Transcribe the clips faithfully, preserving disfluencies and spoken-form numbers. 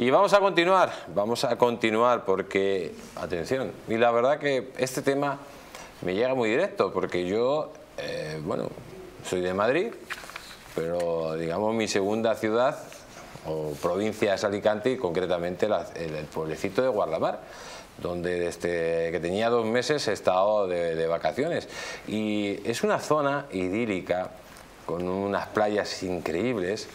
Y vamos a continuar, vamos a continuar porque, atención, y la verdad que este tema me llega muy directo porque yo, eh, bueno, soy de Madrid, pero digamos mi segunda ciudad o provincia es Alicante y concretamente la, el, el pueblecito de Guardamar, donde desde que tenía dos meses he estado de, de vacaciones. Y es una zona idílica con unas playas increíbles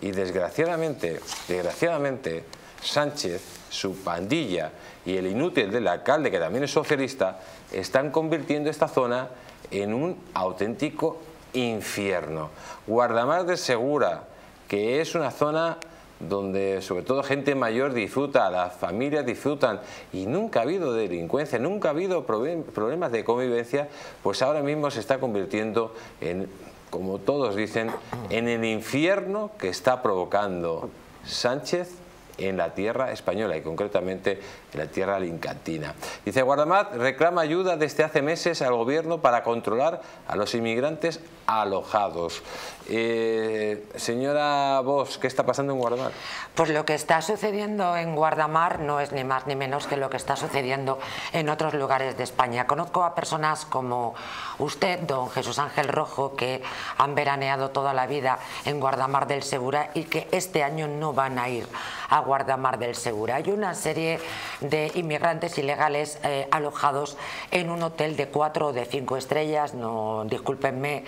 y desgraciadamente, desgraciadamente Sánchez, su pandilla y el inútil del alcalde, que también es socialista, están convirtiendo esta zona en un auténtico infierno. Guardamar de Segura, que es una zona donde sobre todo gente mayor disfruta, las familias disfrutan y nunca ha habido delincuencia, nunca ha habido problemas de convivencia, pues ahora mismo se está convirtiendo en, como todos dicen, en el infierno que está provocando Sánchez en la tierra española y concretamente en la tierra alincantina. Dice, Guardamar reclama ayuda desde hace meses al gobierno para controlar a los inmigrantes alojados. Eh, señora Bosch, ¿qué está pasando en Guardamar? Pues lo que está sucediendo en Guardamar no es ni más ni menos que lo que está sucediendo en otros lugares de España. Conozco a personas como usted, don Jesús Ángel Rojo, que han veraneado toda la vida en Guardamar del Segura y que este año no van a ir a Guardamar del Segura. Hay una serie de inmigrantes ilegales eh, alojados en un hotel de cuatro o de cinco estrellas, no, discúlpenme,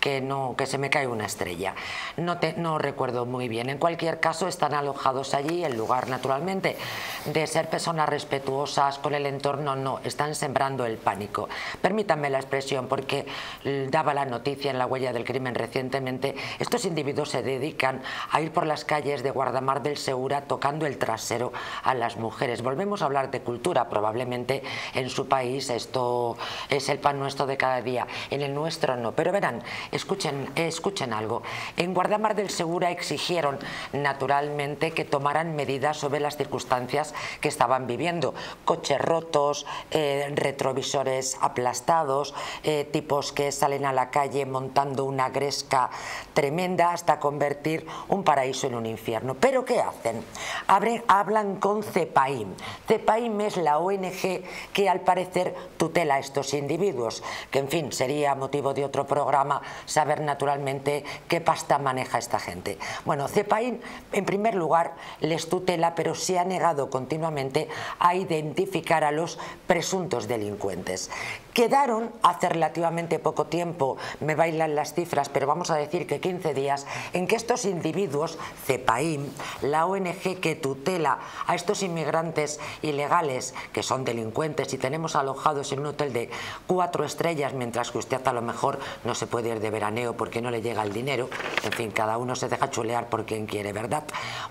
que no, que se me cae una estrella. No, te, no recuerdo muy bien. En cualquier caso, están alojados allí. El lugar, naturalmente, de ser personas respetuosas con el entorno, no. Están sembrando el pánico. Permítanme la expresión, porque daba la noticia en La Huella del Crimen recientemente. Estos individuos se dedican a ir por las calles de Guardamar del Segura tocando el trasero a las mujeres. Volvemos a hablar de cultura. Probablemente en su país esto es el pan nuestro de cada día. En el nuestro no. Pero verán, Escuchen, escuchen algo. En Guardamar del Segura exigieron naturalmente que tomaran medidas sobre las circunstancias que estaban viviendo. Coches rotos, eh, retrovisores aplastados, eh, tipos que salen a la calle montando una gresca tremenda hasta convertir un paraíso en un infierno. ¿Pero qué hacen? Abren, hablan con CEPAIM. CEPAIM es la O N G que al parecer tutela a estos individuos, que en fin sería motivo de otro programa saber naturalmente qué pasta maneja esta gente. Bueno, CEPAIM en primer lugar les tutela, pero se ha negado continuamente a identificar a los presuntos delincuentes. Quedaron hace relativamente poco tiempo, me bailan las cifras, pero vamos a decir que quince días, en que estos individuos, CEPAIM, la O N G que tutela a estos inmigrantes ilegales que son delincuentes y tenemos alojados en un hotel de cuatro estrellas, mientras que usted a lo mejor no se puede ir de veraneo porque no le llega el dinero, en fin, cada uno se deja chulear por quien quiere, ¿verdad?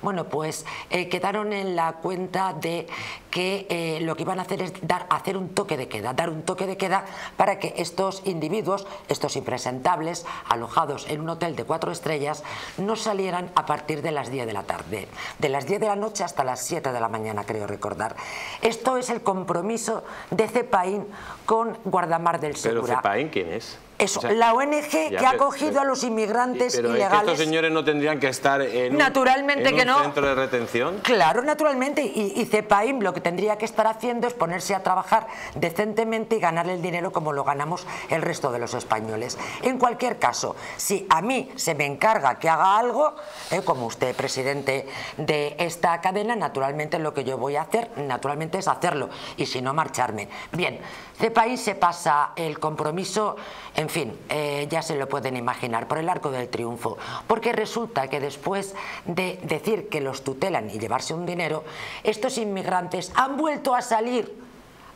Bueno, pues eh, quedaron en la cuenta de que eh, lo que iban a hacer es dar, hacer un toque de queda, dar un toque de queda para que estos individuos, estos impresentables, alojados en un hotel de cuatro estrellas, no salieran a partir de las diez de la tarde, de las diez de la noche hasta las siete de la mañana, creo recordar. Esto es el compromiso de CEPAIM con Guardamar del Segura. ¿Pero CEPAIM quién es? Eso, o sea, la O N G que ya, ha acogido pero, a los inmigrantes pero ilegales. Pero es que estos señores no tendrían que estar en un, naturalmente en un que no. centro de retención. Claro, naturalmente. Y, y CEPAIM lo que tendría que estar haciendo es ponerse a trabajar decentemente y ganar el dinero como lo ganamos el resto de los españoles. En cualquier caso, si a mí se me encarga que haga algo, eh, como usted, presidente de esta cadena, naturalmente lo que yo voy a hacer, naturalmente es hacerlo. Y si no, marcharme. Bien, CEPAIM se pasa el compromiso en En fin, eh, ya se lo pueden imaginar, por el arco del triunfo, porque resulta que después de decir que los tutelan y llevarse un dinero, estos inmigrantes han vuelto a salir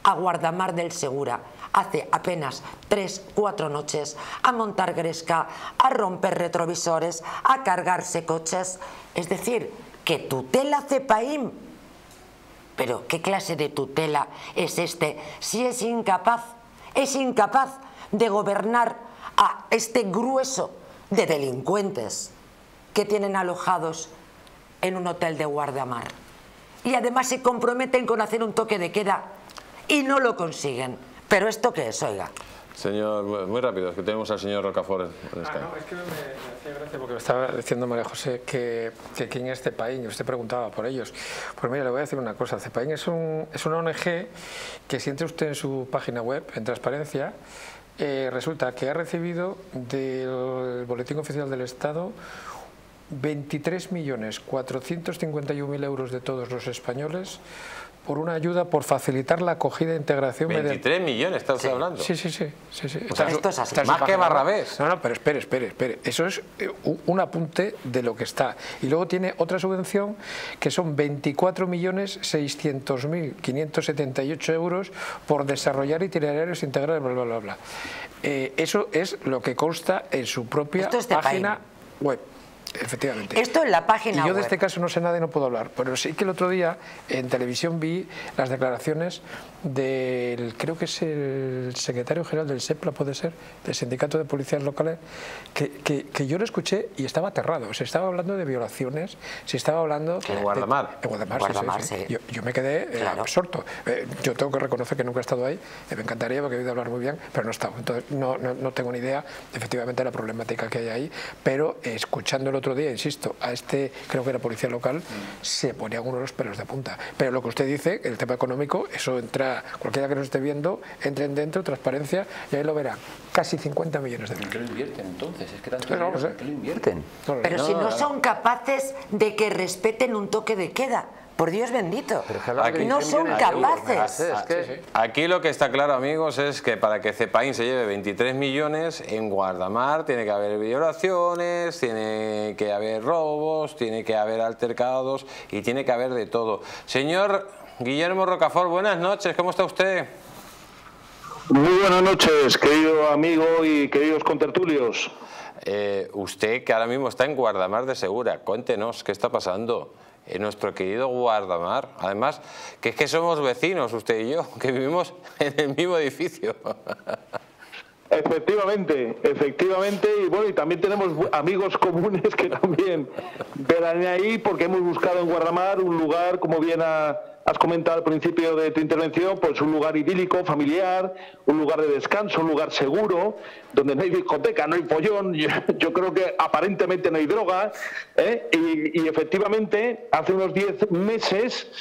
a Guardamar del Segura hace apenas tres, cuatro noches a montar gresca, a romper retrovisores, a cargarse coches, es decir, que tutela CEPAIM. Pero ¿qué clase de tutela es este si es incapaz, es incapaz de gobernar a este grueso de delincuentes que tienen alojados en un hotel de Guardamar? Y además se comprometen con hacer un toque de queda y no lo consiguen. ¿Pero esto qué es, oiga? Señor, muy rápido, es que tenemos al señor Rocafort. Ah, no, es que me, me hacía gracia porque me estaba diciendo María José que, que quién es CEPAIM, y usted preguntaba por ellos. Pues mira, le voy a decir una cosa, CEPAIM es, un, es una O N G que si entra usted en su página web, en transparencia, eh, resulta que ha recibido del Boletín Oficial del Estado veintitrés millones cuatrocientos cincuenta y un mil euros de todos los españoles por una ayuda por facilitar la acogida e integración. veintitrés millones, ¿estás sí. hablando? Sí, sí, sí. sí, sí. O sea, esto es así. Más que Barrabés. No, no, pero espere, espere, espere. Eso es un apunte de lo que está. Y luego tiene otra subvención que son veinticuatro millones seiscientos mil quinientos setenta y ocho euros por desarrollar itinerarios integrales, bla, bla, bla, bla. Eh, eso es lo que consta en su propia esto es página web. Efectivamente. Esto en la página y yo de este web. Caso no sé nada y no puedo hablar, pero sí que el otro día en televisión vi las declaraciones del, creo que es el secretario general del SEPLA, puede ser, del Sindicato de Policías Locales, que, que, que yo lo escuché y estaba aterrado. Se estaba hablando de violaciones, se estaba hablando... En Guardamar. En Guardamar, Guardamar sí, sí. Sí. Yo, yo me quedé claro. eh, absorto. Eh, yo tengo que reconocer que nunca he estado ahí, eh, me encantaría porque he oído hablar muy bien, pero no he estado. Entonces no, no, no tengo ni idea efectivamente de la problemática que hay ahí, pero eh, escuchándolo otro día, insisto, a este, creo que era policía local, se ponía algunos los pelos de punta. Pero lo que usted dice, el tema económico, eso entra, cualquiera que nos esté viendo, entren dentro, transparencia, y ahí lo verán. Casi cincuenta millones de euros. ¿Qué lo invierten entonces? Es que tanto no, no sé. ¿Qué lo invierten? No, no, Pero no, si no, no son no. capaces de que respeten un toque de queda. Por Dios bendito, aquí, no son capaces. Es que, aquí lo que está claro, amigos, es que para que CEPAIM se lleve veintitrés millones, en Guardamar tiene que haber violaciones, tiene que haber robos, tiene que haber altercados y tiene que haber de todo. Señor Guillermo Rocafort, buenas noches, ¿cómo está usted? Muy buenas noches, querido amigo y queridos contertulios. Eh, usted que ahora mismo está en Guardamar de Segura, cuéntenos qué está pasando en nuestro querido Guardamar. Además, que es que somos vecinos, usted y yo, que vivimos en el mismo edificio. Efectivamente, efectivamente. Y bueno, y también tenemos amigos comunes que también verán ahí, porque hemos buscado en Guardamar un lugar, como bien ha, has comentado al principio de tu intervención, pues un lugar idílico, familiar, un lugar de descanso, un lugar seguro, donde no hay discoteca, no hay follón, yo, yo creo que aparentemente no hay droga, ¿eh? Y, y efectivamente, hace unos diez meses...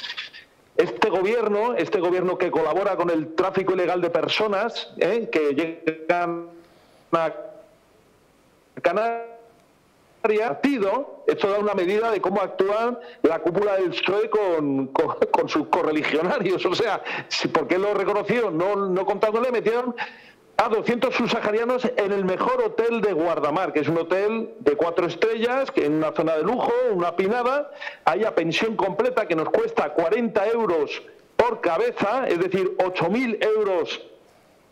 Este gobierno, este gobierno que colabora con el tráfico ilegal de personas, ¿eh? que llegan a Canarias, partido, esto da una medida de cómo actúa la cúpula del P S O E con, con, con sus correligionarios. O sea, ¿por qué lo reconocieron? No, no contándole, metieron a doscientos subsaharianos en el mejor hotel de Guardamar, que es un hotel de cuatro estrellas, que en una zona de lujo, una pinada, hay a pensión completa que nos cuesta cuarenta euros por cabeza, es decir, ocho mil euros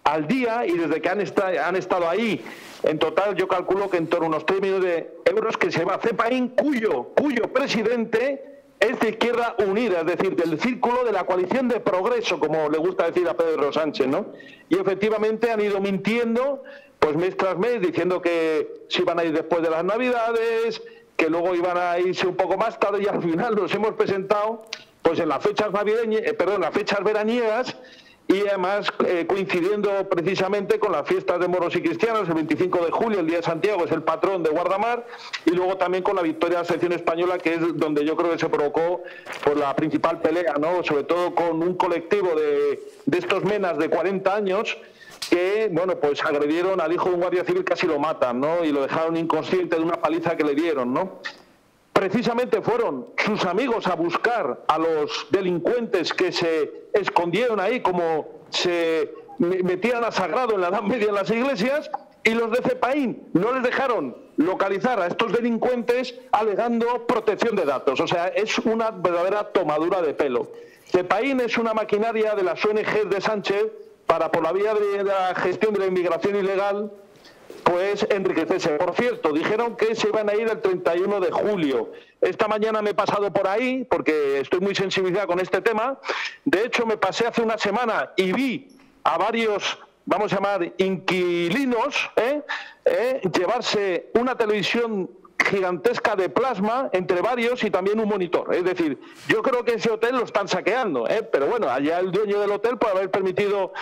al día, y desde que han, esta, han estado ahí, en total yo calculo que en torno a unos tres millones de euros que se va a CEPAIM, cuyo, cuyo presidente... es de Izquierda Unida, es decir, del círculo de la coalición de progreso, como le gusta decir a Pedro Sánchez, ¿no? Y efectivamente han ido mintiendo, pues mes tras mes, diciendo que se iban a ir después de las Navidades, que luego iban a irse un poco más tarde, y al final nos hemos presentado, pues en las fechas navideñas, eh, perdón, las fechas veraniegas, y además eh, coincidiendo precisamente con las fiestas de Moros y Cristianos, el veinticinco de julio, el día de Santiago, es el patrón de Guardamar, y luego también con la victoria de la Selección Española, que es donde yo creo que se provocó por la principal pelea, ¿no? Sobre todo con un colectivo de, de estos menas de cuarenta años, que bueno, pues agredieron al hijo de un guardia civil, casi lo matan, ¿no? Y lo dejaron inconsciente de una paliza que le dieron, ¿no? Precisamente fueron sus amigos a buscar a los delincuentes que se escondieron ahí, como se metían a sagrado en la Edad Media en las iglesias, y los de CEPAIM no les dejaron localizar a estos delincuentes alegando protección de datos. O sea, es una verdadera tomadura de pelo. CEPAIM es una maquinaria de las O N G de Sánchez para, por la vía de la gestión de la inmigración ilegal, pues enriquecerse. Por cierto, dijeron que se iban a ir el treinta y uno de julio. Esta mañana me he pasado por ahí, porque estoy muy sensibilizado con este tema. De hecho, me pasé hace una semana y vi a varios, vamos a llamar, inquilinos, ¿eh? ¿Eh? llevarse una televisión gigantesca de plasma entre varios y también un monitor. Es decir, yo creo que ese hotel lo están saqueando, ¿eh? Pero bueno, allá el dueño del hotel puede haber permitido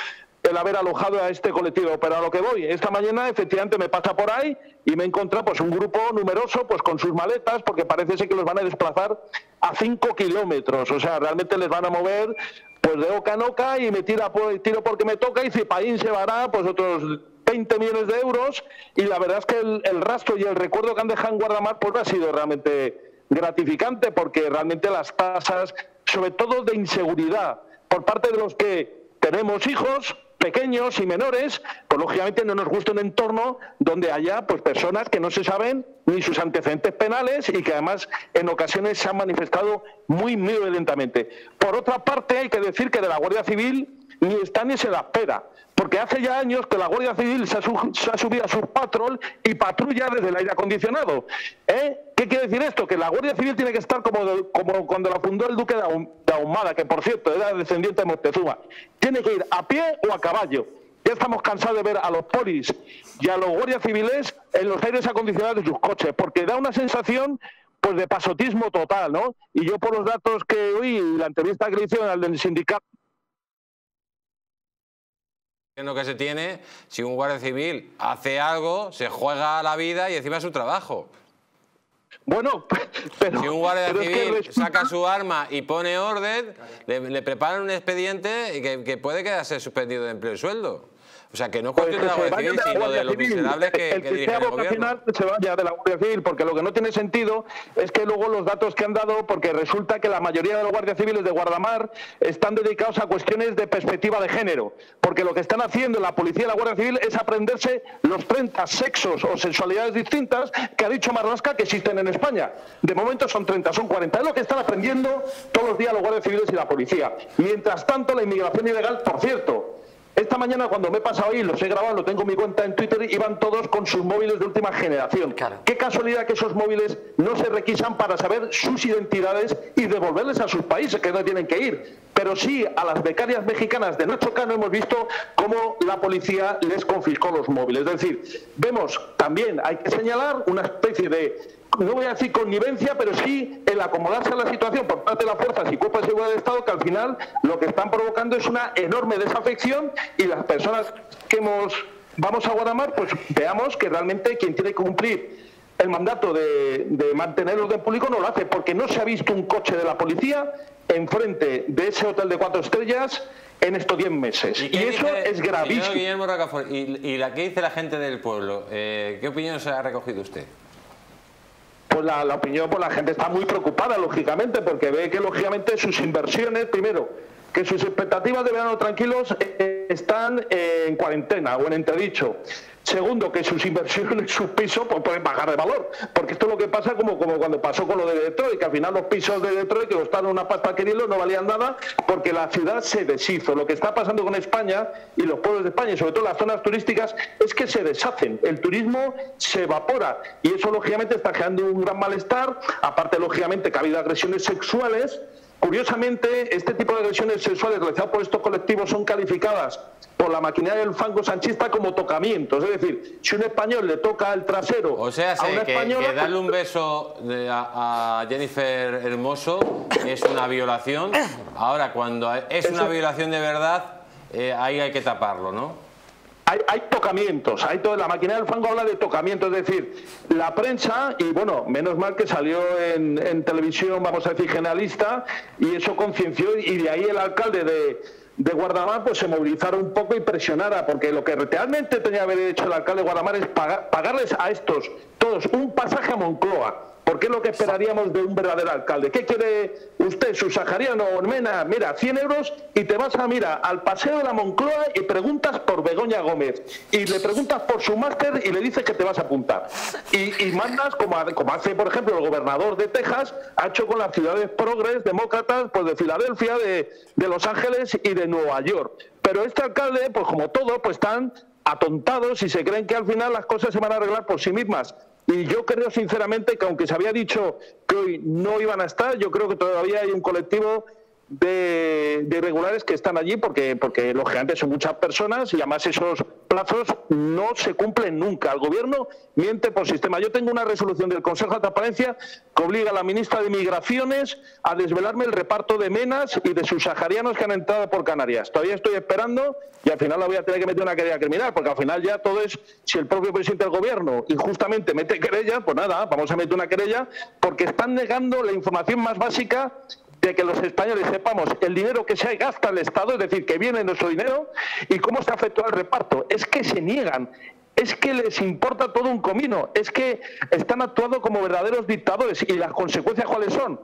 el haber alojado a este colectivo. Pero a lo que voy, esta mañana efectivamente me pasa por ahí y me encontré pues un grupo numeroso pues con sus maletas, porque parece ser que los van a desplazar a cinco kilómetros, o sea, realmente les van a mover pues de oca en oca, y me tira por, tiro porque me toca, y CEPAIM se vará pues otros veinte millones de euros, y la verdad es que el, el rastro y el recuerdo que han dejado en Guardamar pues no ha sido realmente gratificante, porque realmente las tasas, sobre todo de inseguridad, por parte de los que tenemos hijos pequeños y menores, pues lógicamente no nos gusta un entorno donde haya pues personas que no se saben ni sus antecedentes penales y que además en ocasiones se han manifestado muy, muy violentamente. Por otra parte, hay que decir que de la Guardia Civil ni está ni se la espera, porque hace ya años que la Guardia Civil se ha, su, se ha subido a sus patrol y patrulla desde el aire acondicionado. ¿Eh? ¿Qué quiere decir esto? Que la Guardia Civil tiene que estar como, de, como cuando la fundó el duque de Ahumada, que por cierto era descendiente de Moctezuma. Tiene que ir a pie o a caballo. Ya estamos cansados de ver a los polis y a los guardias civiles en los aires acondicionados de sus coches, porque da una sensación pues de pasotismo total, ¿no? Y yo, por los datos que oí, la entrevista que le hicieron al del sindicato, lo que se tiene, si un guardia civil hace algo, se juega a la vida y encima su trabajo. Bueno, pero... Si un guardia civil es que saca su arma y pone orden, le, le preparan un expediente que, que puede quedarse suspendido de empleo y sueldo. O sea, que no es cuestión pues de la Guardia Civil, de la Guardia sino Civil, de los miserables que, el que, que dirige el gobierno. Se vaya de la Guardia Civil, porque lo que no tiene sentido es que luego los datos que han dado, porque resulta que la mayoría de los guardias civiles de Guardamar están dedicados a cuestiones de perspectiva de género, porque lo que están haciendo la policía y la Guardia Civil es aprenderse los treinta sexos o sexualidades distintas que ha dicho Marlaska que existen en España. De momento son treinta, son cuarenta. Es lo que están aprendiendo todos los días los guardias civiles y la policía. Mientras tanto, la inmigración ilegal, por cierto... Esta mañana, cuando me he pasado ahí, los he grabado, lo tengo en mi cuenta en Twitter, iban todos con sus móviles de última generación. Claro. Qué casualidad que esos móviles no se requisan para saber sus identidades y devolverles a sus países, que no tienen que ir. Pero sí, a las becarias mexicanas de Nacho Cano hemos visto cómo la policía les confiscó los móviles. Es decir, vemos también, hay que señalar una especie de... no voy a decir connivencia, pero sí el acomodarse a la situación por parte de las fuerzas y cuerpos de seguridad del Estado, que al final lo que están provocando es una enorme desafección, y las personas que hemos, vamos a Guardamar, pues veamos que realmente quien tiene que cumplir el mandato de, de mantener el orden público no lo hace, porque no se ha visto un coche de la policía enfrente de ese hotel de cuatro estrellas en estos diez meses. Y, y eso dice, es gravísimo. Guillermo Rocafort, ¿y, y la que dice la gente del pueblo? Eh, ¿Qué opinión se ha recogido usted? Pues la, la opinión, pues la gente está muy preocupada, lógicamente, porque ve que, lógicamente, sus inversiones, primero, que sus expectativas de verano tranquilos eh, están eh, en cuarentena o en entredicho. Segundo, que sus inversiones, sus pisos, pues pueden bajar de valor, porque esto es lo que pasa como, como cuando pasó con lo de Detroit, que al final los pisos de Detroit, que costaron una pasta querido, no valían nada, porque la ciudad se deshizo. Lo que está pasando con España y los pueblos de España, y sobre todo las zonas turísticas, es que se deshacen, el turismo se evapora, y eso lógicamente está generando un gran malestar, aparte lógicamente que ha habido agresiones sexuales. Curiosamente, este tipo de agresiones sexuales realizadas por estos colectivos son calificadas por la maquinaria del fango sanchista como tocamientos. Es decir, si un español le toca el trasero, o sea, a una que, española... que darle un beso de, a, a Jennifer Hermoso es una violación. Ahora, cuando es una Eso... violación de verdad, eh, ahí hay que taparlo, ¿no? Hay, hay tocamientos, hay todo, la maquinaria del fango habla de tocamientos, es decir, la prensa, y bueno, menos mal que salió en, en televisión, vamos a decir, generalista, y eso concienció, y de ahí el alcalde de, de Guardamar pues se movilizara un poco y presionara, porque lo que realmente tenía que haber hecho el alcalde de Guardamar es pagar, pagarles a estos todos un pasaje a Moncloa. Porque es lo que esperaríamos de un verdadero alcalde. ¿Qué quiere usted, subsahariano, Ormena? Mira, cien euros y te vas a, mira, al paseo de la Moncloa y preguntas por Begoña Gómez. Y le preguntas por su máster y le dices que te vas a apuntar. Y, y mandas, como, como hace, por ejemplo, el gobernador de Texas, ha hecho con las ciudades progres, demócratas, pues de Filadelfia, de, de Los Ángeles y de Nueva York. Pero este alcalde, pues como todo, pues están atontados y se creen que al final las cosas se van a arreglar por sí mismas. Y yo creo sinceramente que aunque se había dicho que hoy no iban a estar, yo creo que todavía hay un colectivo de, de irregulares que están allí, porque, porque lógicamente son muchas personas y además esos plazos no se cumplen nunca. El Gobierno miente por sistema. Yo tengo una resolución del Consejo de Transparencia que obliga a la ministra de Migraciones a desvelarme el reparto de menas y de sus subsaharianos que han entrado por Canarias. Todavía estoy esperando y al final la voy a tener que meter una querella criminal, porque al final ya todo es, si el propio presidente del Gobierno injustamente mete querella, pues nada, vamos a meter una querella, porque están negando la información más básica de que los españoles sepamos el dinero que se gasta el Estado, es decir, que viene nuestro dinero, y cómo se afectó el reparto. Es que se niegan, es que les importa todo un comino, es que están actuando como verdaderos dictadores. ¿Y las consecuencias cuáles son?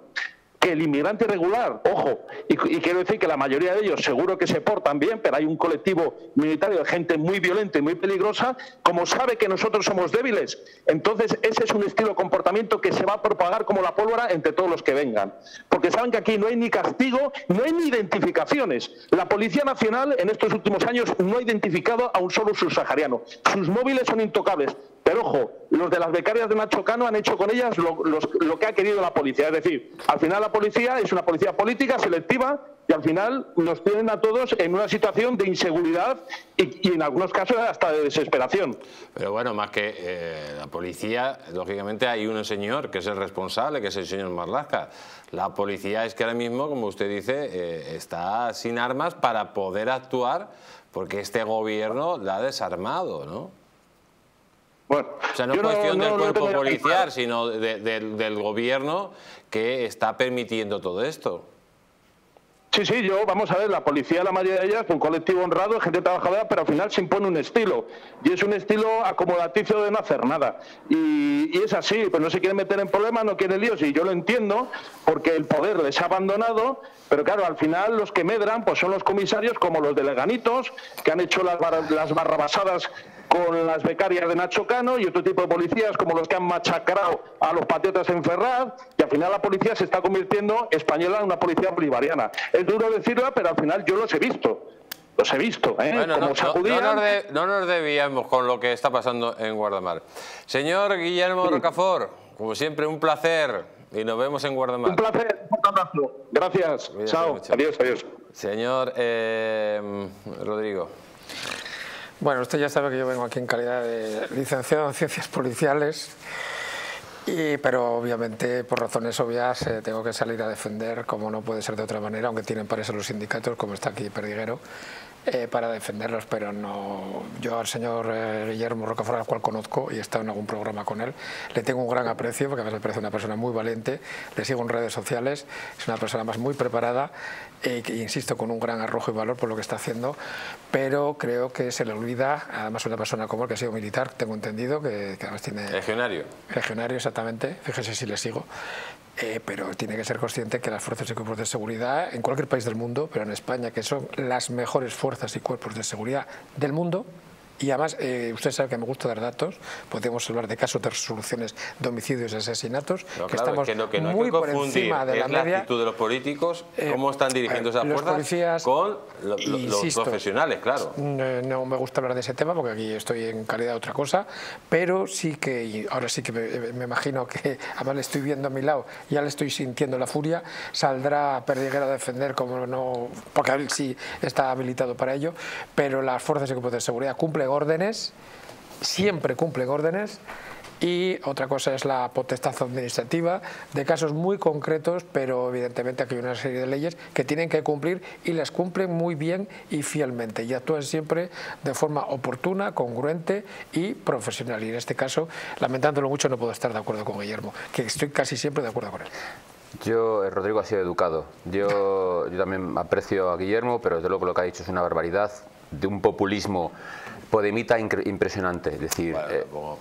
Que el inmigrante irregular, ojo, y, y quiero decir que la mayoría de ellos seguro que se portan bien, pero hay un colectivo minoritario de gente muy violenta y muy peligrosa, como sabe que nosotros somos débiles, entonces ese es un estilo de comportamiento que se va a propagar como la pólvora entre todos los que vengan. Porque saben que aquí no hay ni castigo, no hay ni identificaciones. La Policía Nacional en estos últimos años no ha identificado a un solo subsahariano. Sus móviles son intocables. Pero ojo, los de las becarias de Nacho Cano han hecho con ellas lo, los, lo que ha querido la policía. Es decir, al final la policía es una policía política, selectiva, y al final nos tienen a todos en una situación de inseguridad y, y en algunos casos hasta de desesperación. Pero bueno, más que eh, la policía, lógicamente hay un señor que es el responsable, que es el señor Marlaska. La policía es que ahora mismo, como usted dice, eh, está sin armas para poder actuar, porque este gobierno la ha desarmado, ¿no? Bueno, o sea, no es cuestión no, no, del cuerpo no policial, sino de, de, del gobierno que está permitiendo todo esto. Sí, sí, yo, vamos a ver, la policía, la mayoría de ellas, un colectivo honrado, gente trabajadora, pero al final se impone un estilo. Y es un estilo acomodaticio de no hacer nada. Y, y es así, pues no se quiere meter en problemas, no quiere líos, y yo lo entiendo, porque el poder les ha abandonado, pero claro, al final los que medran pues son los comisarios, como los de Leganitos, que han hecho las, bar las barrabasadas con las becarias de Nacho Cano, y otro tipo de policías como los que han machacrado a los patriotas en Ferraz, y al final la policía se está convirtiendo española en una policía bolivariana. Es duro decirlo, pero al final yo los he visto, los he visto, ¿eh? Bueno, como no, sacudían... no, no, nos de, no nos debíamos con lo que está pasando en Guardamar. Señor Guillermo Rocafort, como siempre, un placer, y nos vemos en Guardamar. Un placer, un abrazo. Gracias, Cuídate chao, mucho. adiós, adiós. Señor eh, Rodrigo. Bueno, usted ya sabe que yo vengo aquí en calidad de licenciado en Ciencias Policiales, y, pero obviamente por razones obvias eh, tengo que salir a defender, como no puede ser de otra manera, aunque tienen para eso los sindicatos, como está aquí Perdiguero, eh, para defenderlos, pero no. Yo al señor eh, Guillermo Rocafort, al cual conozco y he estado en algún programa con él, le tengo un gran aprecio, porque a mí me parece una persona muy valiente, le sigo en redes sociales, es una persona más muy preparada, e insisto, con un gran arrojo y valor por lo que está haciendo, pero creo que se le olvida, además una persona como él que ha sido militar, tengo entendido, que, que además tiene... Legionario. Legionario, exactamente, fíjese si le sigo, eh, pero tiene que ser consciente que las fuerzas y cuerpos de seguridad en cualquier país del mundo, pero en España, que son las mejores fuerzas y cuerpos de seguridad del mundo. Y además, eh, usted sabe que me gusta dar datos, podemos hablar de casos de resoluciones de homicidios y asesinatos, no, que claro, estamos es que que no muy por encima de la, la media. Actitud de los políticos, cómo están dirigiendo eh, esas fuerzas policías, con lo, lo, insisto, los profesionales, claro. No, no me gusta hablar de ese tema porque aquí estoy en calidad de otra cosa, pero sí que, y ahora sí que me, me imagino que, además le estoy viendo a mi lado, ya le estoy sintiendo la furia, saldrá Perdiguero a defender, como no, porque él sí está habilitado para ello, pero las fuerzas y cuerpos de seguridad cumplen órdenes, siempre cumplen órdenes, y otra cosa es la potestad administrativa de casos muy concretos, pero evidentemente aquí hay una serie de leyes que tienen que cumplir y las cumplen muy bien y fielmente, y actúan siempre de forma oportuna, congruente y profesional, y en este caso, lamentándolo mucho, no puedo estar de acuerdo con Guillermo, que estoy casi siempre de acuerdo con él. Yo, Rodrigo ha sido educado, yo, yo también aprecio a Guillermo, pero desde luego lo que ha dicho es una barbaridad, de un populismo podemita impresionante, es decir... Bueno, eh, tampoco,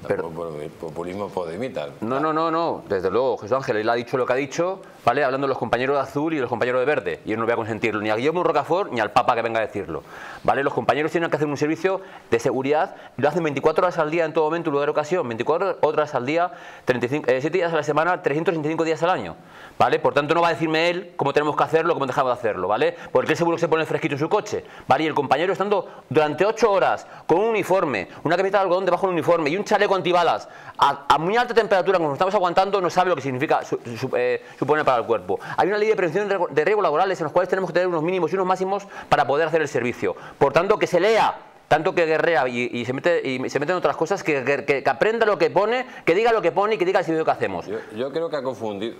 tampoco pero, populismo podemita. No, no, no, no, desde luego, Jesús Ángel, él ha dicho lo que ha dicho, ¿vale? Hablando de los compañeros de azul y los compañeros de verde, y yo no voy a consentirlo, ni a Guillermo Rocafort ni al Papa que venga a decirlo, ¿vale? Los compañeros tienen que hacer un servicio de seguridad, y lo hacen veinticuatro horas al día en todo momento, en lugar de ocasión, veinticuatro horas al día, treinta y cinco, eh, siete días a la semana, trescientos sesenta y cinco días al año. ¿Vale? Por tanto, no va a decirme él cómo tenemos que hacerlo, cómo dejamos de hacerlo, ¿vale? Porque él seguro que se pone fresquito en su coche, ¿vale? Y el compañero estando durante ocho horas con un uniforme, una camiseta de algodón debajo del uniforme y un chaleco aire con antibalas a, a muy alta temperatura, como estamos aguantando, no sabe lo que significa su, su, eh, supone para el cuerpo. Hay una ley de prevención de riesgos laborales en los cuales tenemos que tener unos mínimos y unos máximos para poder hacer el servicio. Por tanto, que se lea, tanto que guerrea y, y se mete y se mete en otras cosas, que, que, que aprenda lo que pone, que diga lo que pone y que diga el servicio que hacemos. Yo, yo creo que ha confundido,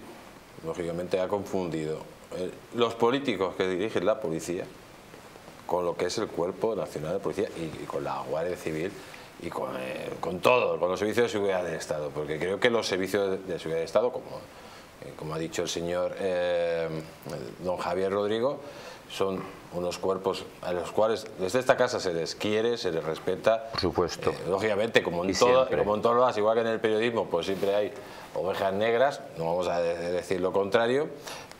lógicamente ha confundido eh, los políticos que dirigen la policía con lo que es el Cuerpo Nacional de Policía y, y con la Guardia Civil y con, eh, con todo, con los servicios de seguridad del Estado, porque creo que los servicios de, de seguridad del Estado, como, eh, como ha dicho el señor eh, don Javier Rodrigo, son unos cuerpos a los cuales desde esta casa se les quiere, se les respeta. Por supuesto. Eh, lógicamente, como en, todo, como en todas las, igual que en el periodismo, pues siempre hay ovejas negras, no vamos a de decir lo contrario,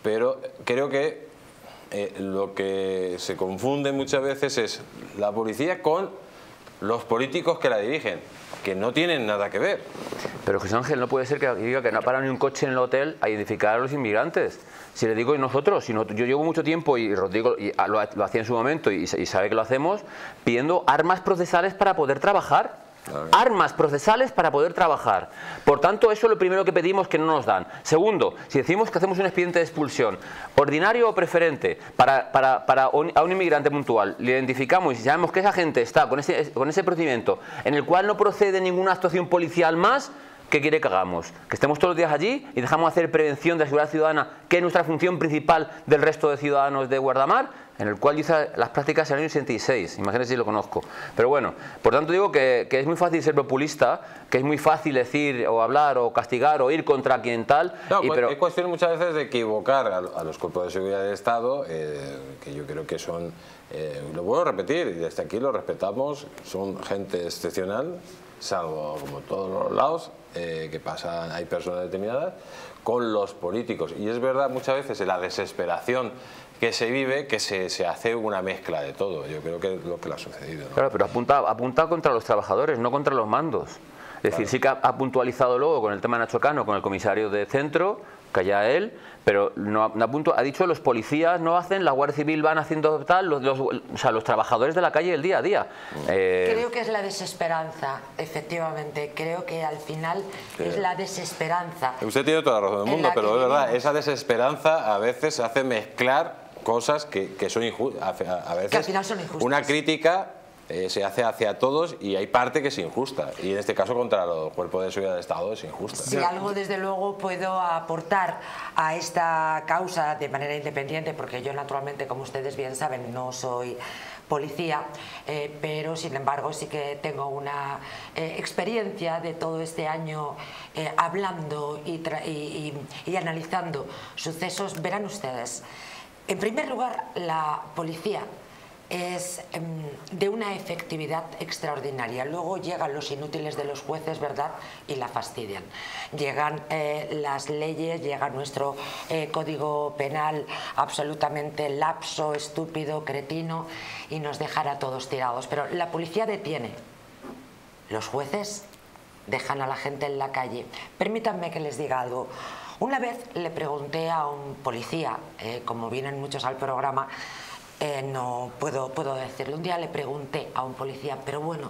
pero creo que eh, lo que se confunde muchas veces es la policía con los políticos que la dirigen, que no tienen nada que ver. Pero Jesús Ángel, no puede ser que diga que no para ni un coche en el hotel a identificar a los inmigrantes. Si le digo, y nosotros, si no, yo llevo mucho tiempo y Rodrigo y lo, lo hacía en su momento y, y sabe que lo hacemos, pidiendo armas procesales para poder trabajar. Armas procesales para poder trabajar. Por tanto, eso es lo primero que pedimos, que no nos dan. Segundo, si decimos que hacemos un expediente de expulsión ordinario o preferente para, para, para un, a un inmigrante puntual, le identificamos y sabemos que esa gente está con ese, con ese procedimiento en el cual no procede ninguna actuación policial más, ¿qué quiere que hagamos? Que estemos todos los días allí y dejamos hacer prevención de la seguridad ciudadana, que es nuestra función principal del resto de ciudadanos de Guardamar, en el cual hice las prácticas en el año ochenta y seis, imagínense si lo conozco. Pero bueno, por tanto digo que, que es muy fácil ser populista, que es muy fácil decir o hablar o castigar o ir contra quien tal. No, y, pero... Es cuestión muchas veces de equivocar a, a los cuerpos de seguridad del Estado, eh, que yo creo que son, eh, lo vuelvo a repetir, y desde aquí lo respetamos, son gente excepcional, salvo como todos los lados, eh, que pasan, hay personas determinadas, con los políticos. Y es verdad, muchas veces en la desesperación que se vive, que se, se hace una mezcla de todo. Yo creo que es lo que le ha sucedido, ¿no? Claro, pero apunta, apunta contra los trabajadores, no contra los mandos. Es decir, sí que ha, ha puntualizado luego con el tema de Nacho Cano, con el comisario de centro, que allá él, pero no, no apunto, ha dicho los policías no hacen, la Guardia Civil van haciendo tal, los, los, o sea, los trabajadores de la calle el día a día. Eh... Creo que es la desesperanza, efectivamente, creo que al final sí. es la desesperanza. Usted tiene toda la razón del mundo, pero es verdad, vivimos. Esa desesperanza a veces hace mezclar cosas que, que son injustas, a, a veces que al final son injustas. Una crítica... Eh, se hace hacia todos y hay parte que es injusta, y en este caso contra los cuerpos de seguridad del Estado es injusta. Si algo desde luego puedo aportar a esta causa de manera independiente, porque yo naturalmente, como ustedes bien saben, no soy policía, eh, pero sin embargo sí que tengo una eh, experiencia de todo este año eh, hablando y, tra y, y, y analizando sucesos. Verán ustedes, en primer lugar, la policía es um, de una efectividad extraordinaria. Luego llegan los inútiles de los jueces, ¿verdad?, y la fastidian. Llegan eh, las leyes, llega nuestro eh, código penal absolutamente lapso, estúpido, cretino, y nos dejará a todos tirados. Pero la policía detiene, los jueces dejan a la gente en la calle. Permítanme que les diga algo. Una vez le pregunté a un policía, eh, como vienen muchos al programa, Eh, no puedo, puedo decirlo. Un día le pregunté a un policía, pero bueno,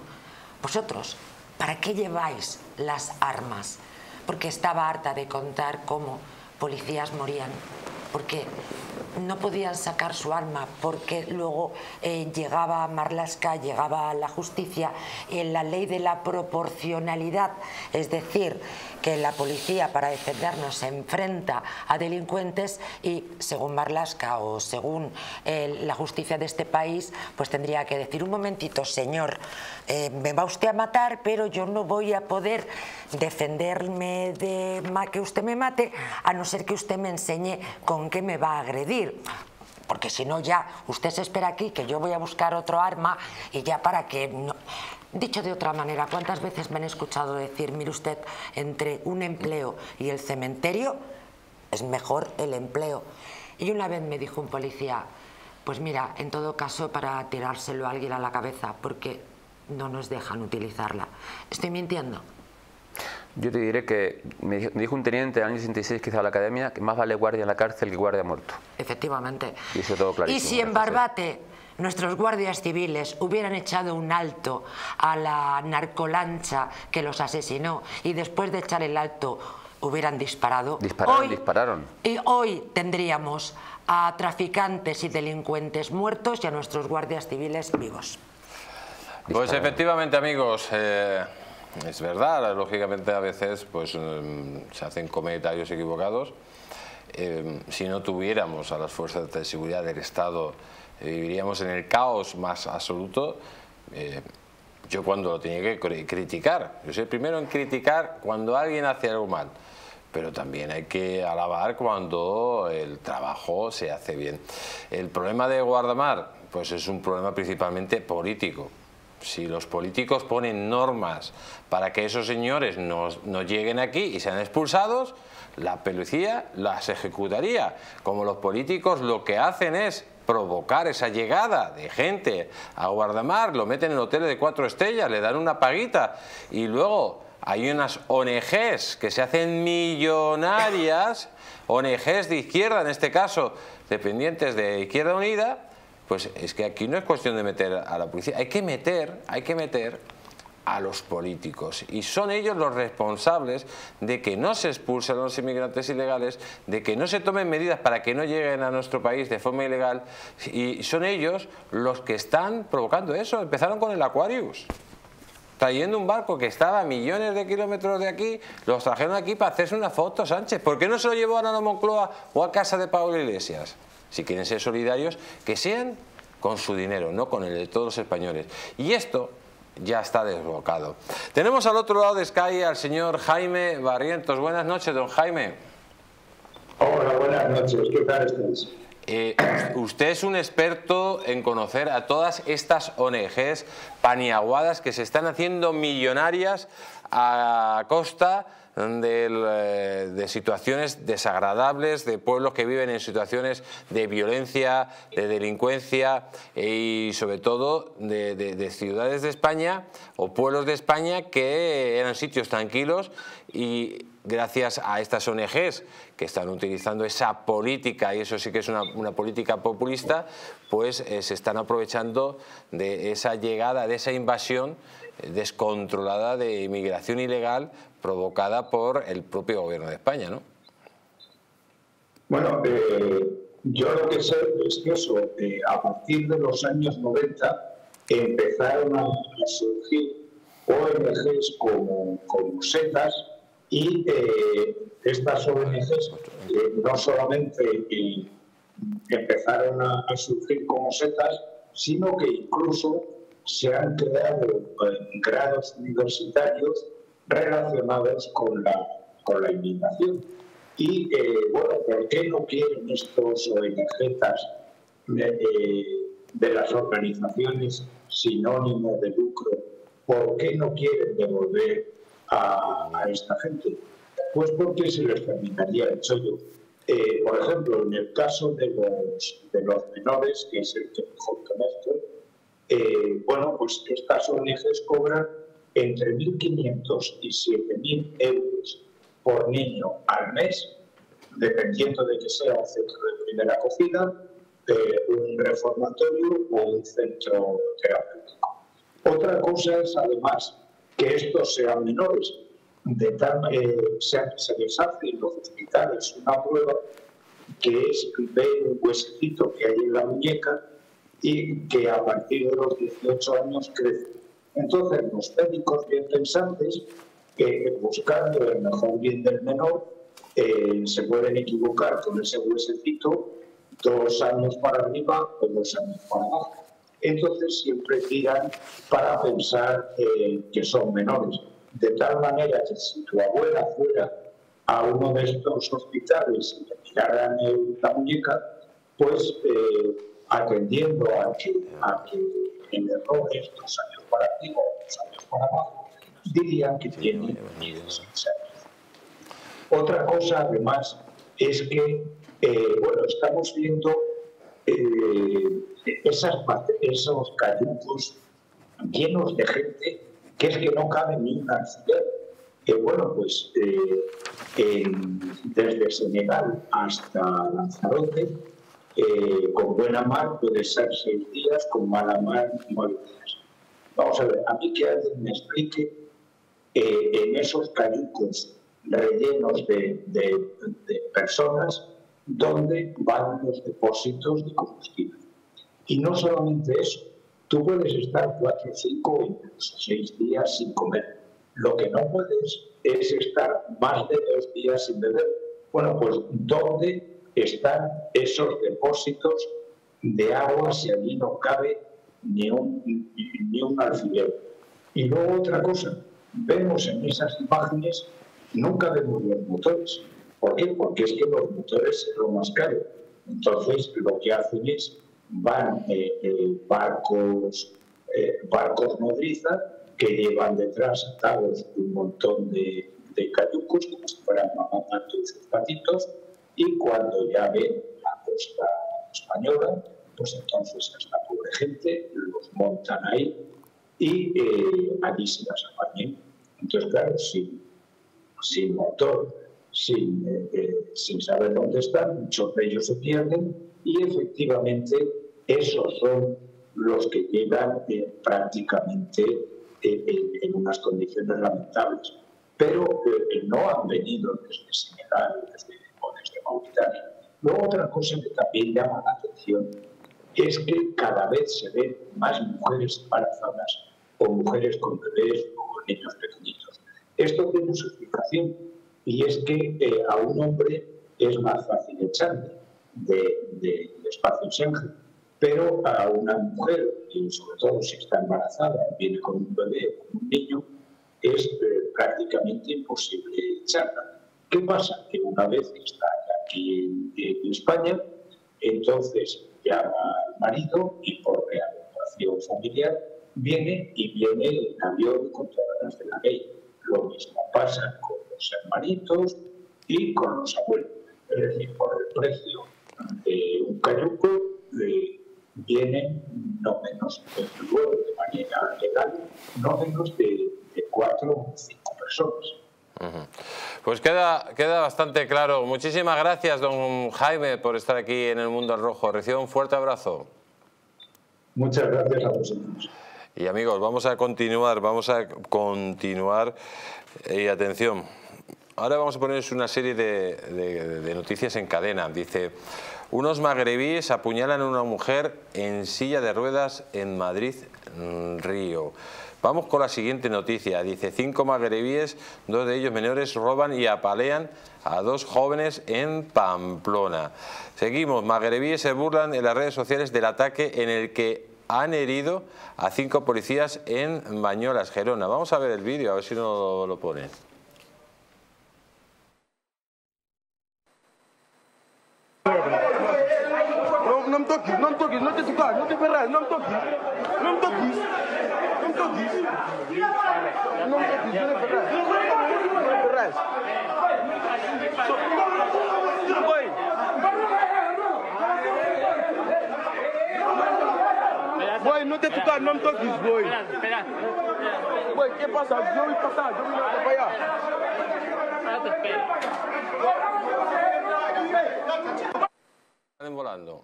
vosotros, ¿para qué lleváis las armas? Porque estaba harta de contar cómo policías morían, porque no podían sacar su arma, porque luego eh, llegaba Marlaska, llegaba la justicia, en la ley de la proporcionalidad, es decir, que la policía para defendernos se enfrenta a delincuentes y según Marlaska o según eh, la justicia de este país, pues tendría que decir, un momentito señor, eh, me va usted a matar, pero yo no voy a poder defenderme de que usted me mate, a no ser que usted me enseñe con qué me va a agredir. Porque si no ya usted se espera aquí que yo voy a buscar otro arma y ya para que... No. Dicho de otra manera, ¿cuántas veces me han escuchado decir, mire usted, entre un empleo y el cementerio es mejor el empleo? Y una vez me dijo un policía, pues mira, en todo caso para tirárselo a alguien a la cabeza porque no nos dejan utilizarla. ¿Estoy mintiendo? Yo te diré que me dijo un teniente en el año sesenta y seis que hizo la academia que más vale guardia en la cárcel que guardia muerto. Efectivamente. Y eso todo clarísimo. Y si en Barbate nuestros guardias civiles hubieran echado un alto a la narcolancha que los asesinó y después de echar el alto hubieran disparado, dispararon, hoy, dispararon. Y hoy tendríamos a traficantes y delincuentes muertos y a nuestros guardias civiles vivos. Pues dispararon. Efectivamente, amigos, eh, es verdad, lógicamente a veces pues, eh, se hacen comentarios equivocados. Eh, si no tuviéramos a las fuerzas de seguridad del Estado, eh, viviríamos en el caos más absoluto. Eh, yo cuando lo tenía que criticar, yo soy el primero en criticar cuando alguien hace algo mal, pero también hay que alabar cuando el trabajo se hace bien. El problema de Guardamar, pues es un problema principalmente político. Si los políticos ponen normas para que esos señores no, no lleguen aquí y sean expulsados, la policía las ejecutaría. Como los políticos lo que hacen es provocar esa llegada de gente a Guardamar, lo meten en hoteles de cuatro estrellas, le dan una paguita y luego hay unas O N Ges que se hacen millonarias, O N Ges de izquierda en este caso, dependientes de Izquierda Unida. Pues es que aquí no es cuestión de meter a la policía, hay que meter, hay que meter a los políticos. Y son ellos los responsables de que no se expulsen a los inmigrantes ilegales, de que no se tomen medidas para que no lleguen a nuestro país de forma ilegal. Y son ellos los que están provocando eso. Empezaron con el Aquarius, trayendo un barco que estaba a millones de kilómetros de aquí, los trajeron aquí para hacerse una foto, Sánchez. ¿Por qué no se lo llevaron a la Moncloa o a casa de Pablo Iglesias? Si quieren ser solidarios, que sean con su dinero, no con el de todos los españoles. Y esto ya está desbocado. Tenemos al otro lado de Sky al señor Jaime Barrientos. Buenas noches, don Jaime. Hola, buenas noches. ¿Qué tal estáis? Eh, usted es un experto en conocer a todas estas O N Ges paniaguadas que se están haciendo millonarias a costa de, de situaciones desagradables, de pueblos que viven en situaciones de violencia, de delincuencia y sobre todo de, de, de ciudades de España o pueblos de España que eran sitios tranquilos y gracias a estas O N Ges que están utilizando esa política, y eso sí que es una, una política populista, pues eh, se están aprovechando de esa llegada, de esa invasión descontrolada de inmigración ilegal provocada por el propio gobierno de España, ¿no? Bueno, eh, yo lo que sé es que eso, eh, a partir de los años noventa empezaron a surgir O N Ges como, como setas. Y eh, estas O N Ges eh, no solamente eh, empezaron a, a surgir como setas, sino que incluso se han creado eh, grados universitarios relacionados con la, con la inmigración. Y, eh, bueno, ¿por qué no quieren estos O N Ges de, eh, de las organizaciones sinónimo de lucro? ¿Por qué no quieren devolver A, a esta gente? Pues porque se les terminaría el chollo. Eh, por ejemplo, en el caso de los, de los menores, que es el que mejor conozco, eh, bueno, pues estas O N Ges cobran entre mil quinientos y siete mil euros por niño al mes, dependiendo de que sea un centro de primera acogida, eh, un reformatorio o un centro terapéutico. Otra cosa es, además, que estos sean menores, de tal, eh, se, se les hace en los hospitales una prueba que es ver un huesecito que hay en la muñeca y que a partir de los dieciocho años crece. Entonces los médicos bien pensantes, eh, buscando el mejor bien del menor, eh, se pueden equivocar con ese huesecito dos años para arriba o dos años para abajo. Entonces siempre tiran para pensar eh, que son menores. De tal manera que si tu abuela fuera a uno de estos hospitales y le tiraran el, la muñeca, pues eh, atendiendo a que, a que el error es dos años para arriba o dos años para abajo, dirían que tiene dieciséis años. Otra cosa, además, es que eh, bueno, estamos viendo Eh, esas, esos cayucos llenos de gente que es que no cabe ni una ciudad. Eh, bueno, pues eh, eh, desde Senegal hasta Lanzarote Eh, con buena mar puede ser seis días, con mala mar nueve días. Vamos a ver, a mí que alguien me explique eh, en esos cayucos rellenos de, de, de personas dónde van los depósitos de combustible. Y no solamente eso, tú puedes estar cuatro, cinco, incluso seis días sin comer. Lo que no puedes es estar más de dos días sin beber. Bueno, pues ¿dónde están esos depósitos de agua si allí no cabe ni un, ni un alfiler? Y luego otra cosa, vemos en esas imágenes, nunca vemos los motores. ¿Por qué? Porque es que los motores son más caros. Entonces lo que hacen es, van eh, eh, barcos, eh, barcos nodriza que llevan detrás atados un montón de, de cayucos, como si fueran mamapatos sus patitos, y cuando ya ven la costa española, pues entonces esta pobre gente los montan ahí y eh, allí se las apañen. Entonces, claro, sin, sin motor, sin, eh, eh, sin saber dónde están, muchos de ellos se pierden y efectivamente esos son los que llegan eh, prácticamente eh, en, en unas condiciones lamentables. Pero eh, no han venido desde Senegal desde, o desde Mauritania. Luego otra cosa que también llama la atención es que cada vez se ven más mujeres embarazadas o mujeres con bebés o con niños pequeñitos. Esto tiene su explicación y es que eh, a un hombre es más fácil echarle de, de, de espacio Schengen, pero a una mujer, y sobre todo si está embarazada, viene con un bebé o con un niño, es eh, prácticamente imposible echarla. ¿Qué pasa? Que una vez que está aquí en, en España, entonces llama al marido y por readecuación familiar viene y viene en avión con todas las de la ley. Lo mismo pasa con los hermanitos y con los abuelos. Es decir, por el precio de un cayuco eh, vienen no menos, luego de manera legal, no menos de, de cuatro o cinco personas. Pues queda, queda bastante claro. Muchísimas gracias, don Jaime, por estar aquí en El Mundo al Rojo. Reciba un fuerte abrazo. Muchas gracias a vosotros. Y amigos, vamos a continuar, vamos a continuar y atención. Ahora vamos a poneros una serie de, de, de noticias en cadena. Dice, unos magrebíes apuñalan a una mujer en silla de ruedas en Madrid, Río. Vamos con la siguiente noticia. Dice, cinco magrebíes, dos de ellos menores, roban y apalean a dos jóvenes en Pamplona. Seguimos, magrebíes se burlan en las redes sociales del ataque en el que han herido a cinco policías en Bañolas, Gerona. Vamos a ver el vídeo, a ver si no lo ponen. No me toques, no me toques, no te toques, no te perras, no me toques, no me toques, no me toques, no me toques, no me perras, no me perras. Boy, no te toques, no me toques, boy. Boy, ¿qué pasa? Yo voy a pasar, yo voy a pasar para allá. Están volando.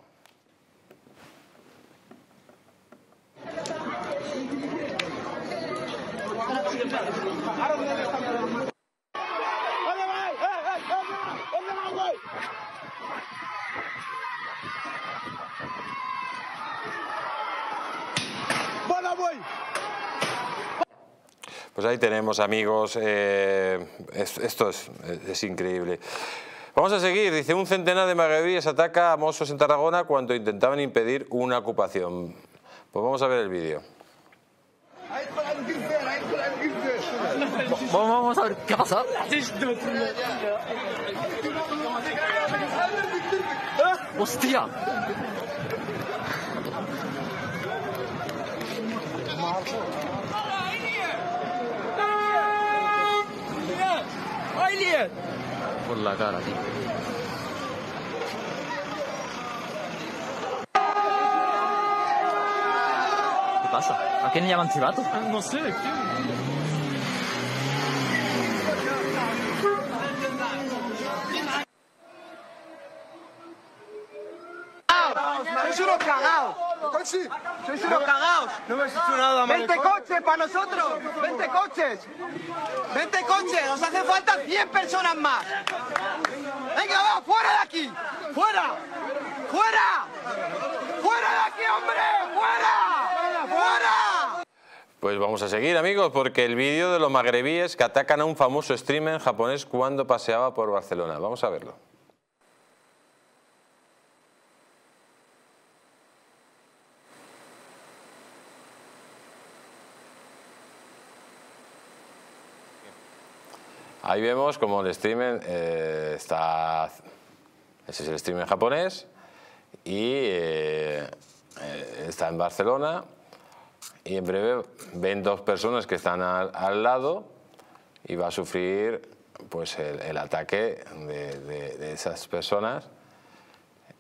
Pues ahí tenemos, amigos, eh, esto es, es increíble. Vamos a seguir. Dice, un centenar de magrebíes ataca a mozos en Tarragona cuando intentaban impedir una ocupación. Pues vamos a ver el vídeo. Vamos a ver qué ha pasado. ¡Hostia! Por la cara, tío. ¿Qué pasa? ¿A quién le llaman chivato? No sé. ¡Ah! cagados, sois unos cagados. Sois unos cagados. No me has hecho nada, Mario. veinte coches para nosotros. veinte coches. veinte coches. Nos hacen falta cien personas más. Venga, va, fuera de aquí. Fuera. Fuera. Fuera de aquí, hombre. Fuera. Fuera. Pues vamos a seguir, amigos, porque el vídeo de los magrebíes que atacan a un famoso streamer japonés cuando paseaba por Barcelona. Vamos a verlo. Ahí vemos como el streamer eh, está... Ese es el streamer japonés y eh, está en Barcelona. Y en breve ven dos personas que están al, al lado y va a sufrir pues, el, el ataque de, de, de esas personas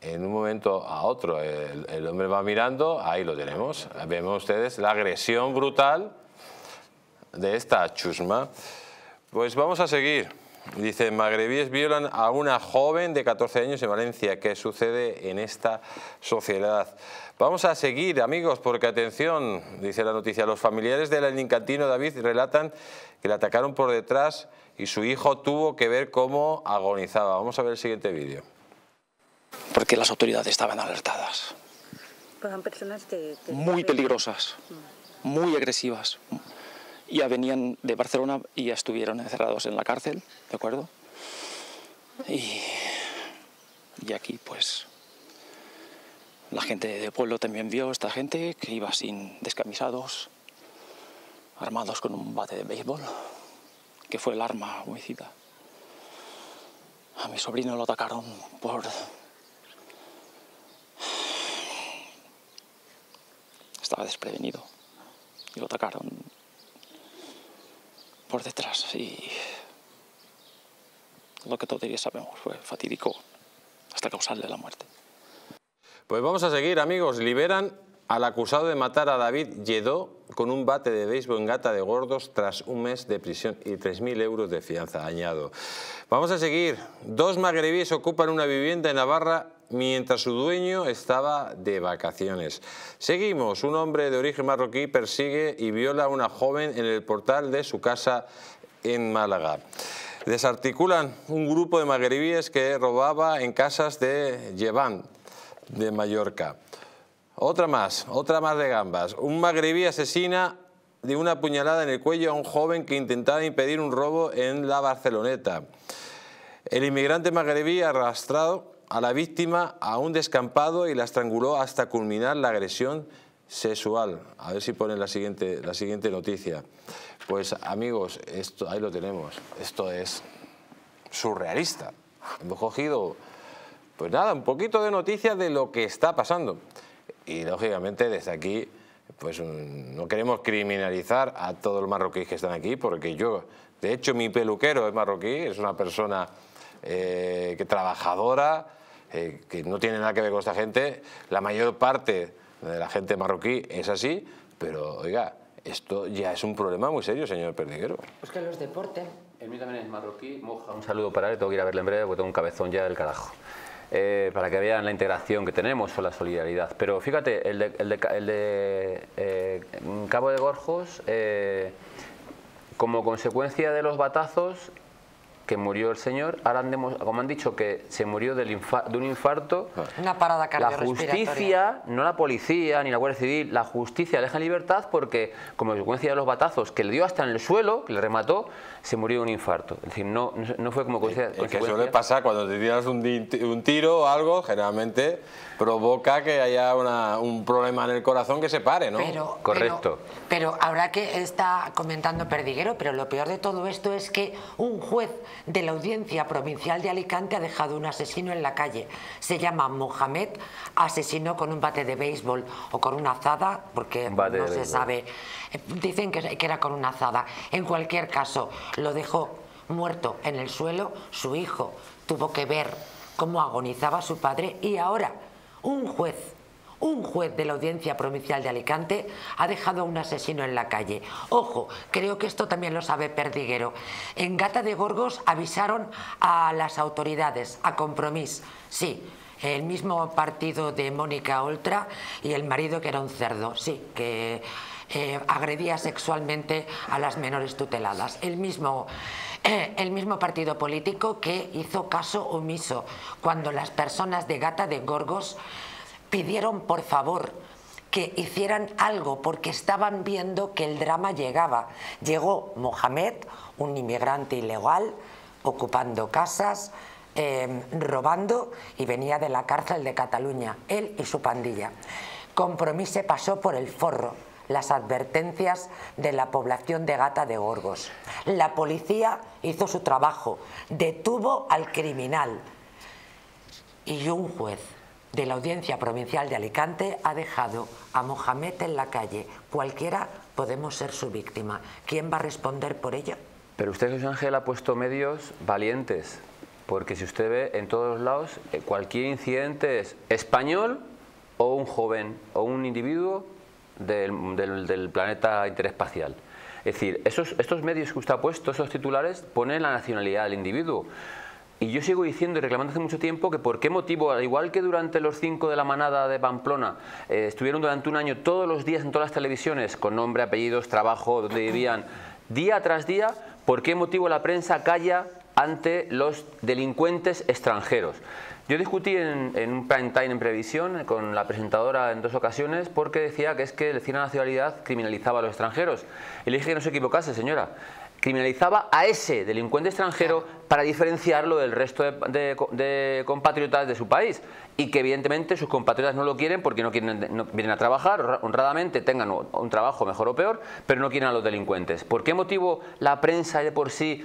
en un momento a otro. El, el hombre va mirando, ahí lo tenemos. Vemos ustedes la agresión brutal de esta chusma. Pues vamos a seguir. Dice, magrebíes violan a una joven de catorce años en Valencia. ¿Qué sucede en esta sociedad? Vamos a seguir, amigos, porque atención, dice la noticia, los familiares del alicantino David relatan que le atacaron por detrás y su hijo tuvo que ver cómo agonizaba. Vamos a ver el siguiente vídeo. Porque las autoridades estaban alertadas. Pues son personas que, que... muy peligrosas, muy agresivas. Ya venían de Barcelona y ya estuvieron encerrados en la cárcel, ¿de acuerdo? Y, y aquí, pues, la gente del pueblo también vio a esta gente que iba sin descamisados, armados con un bate de béisbol, que fue el arma homicida. A mi sobrino lo atacaron por... Estaba desprevenido y lo atacaron por detrás, y lo que todavía sabemos fue fatídico hasta causarle la muerte. Pues vamos a seguir, amigos. Liberan al acusado de matar a David Lledó con un bate de béisbol en Gata de Gorgos tras un mes de prisión y tres mil euros de fianza, añado. Vamos a seguir. Dos magrebíes ocupan una vivienda en Navarra mientras su dueño estaba de vacaciones. Seguimos. Un hombre de origen marroquí persigue y viola a una joven en el portal de su casa en Málaga. Desarticulan un grupo de magrebíes que robaba en casas de Llevant, de Mallorca. Otra más, otra más de gambas. Un magrebí asesina de una puñalada en el cuello a un joven que intentaba impedir un robo en la Barceloneta. El inmigrante magrebí arrastrado a la víctima a un descampado y la estranguló hasta culminar la agresión sexual. A ver si ponen la siguiente, la siguiente noticia. Pues amigos, esto, ahí lo tenemos. Esto es surrealista. Hemos cogido, pues nada, un poquito de noticias de lo que está pasando. Y lógicamente desde aquí, pues un, no queremos criminalizar a todos los marroquíes que están aquí, porque yo, de hecho, mi peluquero es marroquí, es una persona eh, que, trabajadora, eh, que no tiene nada que ver con esta gente. La mayor parte de la gente marroquí es así, pero oiga, esto ya es un problema muy serio, señor Perdiguero. Pues que los deportes. El mío también es marroquí, moja. Un saludo para él, tengo que ir a verle en breve porque tengo un cabezón ya del carajo. Eh, para que vean la integración que tenemos o la solidaridad. Pero fíjate, el de, el de, el de eh, Cabo de Gorgos, eh, como consecuencia de los batazos que murió el señor, ahora han como han dicho que se murió del infa de un infarto. Una parada cardiorrespiratoria. La justicia, no la policía ni la Guardia Civil, la justicia le deja en libertad porque como consecuencia de los batazos que le dio hasta en el suelo, que le remató, se murió de un infarto. Es decir, no, no fue como consecuencia. El que suele pasar cuando te tiras un, un tiro o algo, generalmente provoca que haya una, un problema en el corazón que se pare, ¿no? Pero, correcto. Pero, pero habrá que está comentando Perdiguero, pero lo peor de todo esto es que un juez de la Audiencia Provincial de Alicante ha dejado un asesino en la calle. Se llama Mohamed, asesinó con un bate de béisbol o con una azada, porque no se sabe. Dicen que era con una azada. En cualquier caso, lo dejó muerto en el suelo. Su hijo tuvo que ver cómo agonizaba su padre y ahora un juez, un juez de la Audiencia Provincial de Alicante ha dejado a un asesino en la calle. Ojo, creo que esto también lo sabe Perdiguero. En Gata de Gorgos avisaron a las autoridades, a Compromís, sí. el mismo partido de Mónica Oltra y el marido que era un cerdo, sí, que eh, agredía sexualmente a las menores tuteladas. El mismo, eh, el mismo partido político que hizo caso omiso cuando las personas de Gata de Gorgos pidieron por favor que hicieran algo porque estaban viendo que el drama llegaba. Llegó Mohamed, un inmigrante ilegal, ocupando casas, eh, robando, y venía de la cárcel de Cataluña, él y su pandilla. Compromís se pasó por el forro las advertencias de la población de Gata de Gorgos. La policía hizo su trabajo, detuvo al criminal, y un juez de la Audiencia Provincial de Alicante ha dejado a Mohamed en la calle. Cualquiera podemos ser su víctima. ¿Quién va a responder por ello? Pero usted, Jesús Ángel, ha puesto medios valientes, porque si usted ve en todos lados, cualquier incidente es español o un joven o un individuo del, del, del planeta interespacial. Es decir, esos, estos medios que usted ha puesto, esos titulares, ponen la nacionalidad del individuo. Y yo sigo diciendo y reclamando hace mucho tiempo que por qué motivo, al igual que durante los cinco de la manada de Pamplona, eh, estuvieron durante un año todos los días en todas las televisiones, con nombre, apellidos, trabajo, donde vivían, día tras día, por qué motivo la prensa calla ante los delincuentes extranjeros. Yo discutí en, en un prime time en Previsión con la presentadora en dos ocasiones porque decía que es que el cine de nacionalidad criminalizaba a los extranjeros. Y le dije que no se equivocase, señora. Criminalizaba a ese delincuente extranjero para diferenciarlo del resto de, de, de compatriotas de su país, y que evidentemente sus compatriotas no lo quieren porque no quieren, no vienen a trabajar honradamente, tengan un trabajo mejor o peor, pero no quieren a los delincuentes. ¿Por qué motivo la prensa de por sí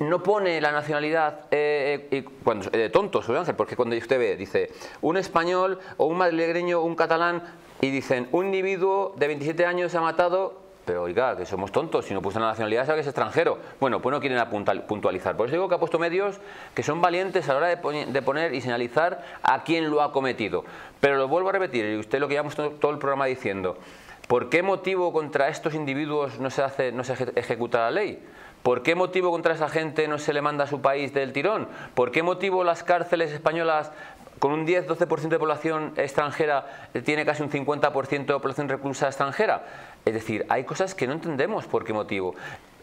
no pone la nacionalidad eh, eh, cuando, eh, tontos, Jesús Ángel? Porque cuando usted ve, dice, un español o un madrileño, un catalán, y dicen, un individuo de veintisiete años se ha matado. Pero oiga, que somos tontos, si no puso la nacionalidad sabe que es extranjero. Bueno, pues no quieren puntualizar. Por eso digo que ha puesto medios que son valientes a la hora de poner y señalizar a quién lo ha cometido. Pero lo vuelvo a repetir, y usted lo que llevamos todo el programa diciendo, ¿por qué motivo contra estos individuos no se hace, no se ejecuta la ley? ¿Por qué motivo contra esa gente no se le manda a su país del tirón? ¿Por qué motivo las cárceles españolas con un diez a doce por ciento de población extranjera tiene casi un cincuenta por ciento de población reclusa extranjera? Es decir, hay cosas que no entendemos por qué motivo.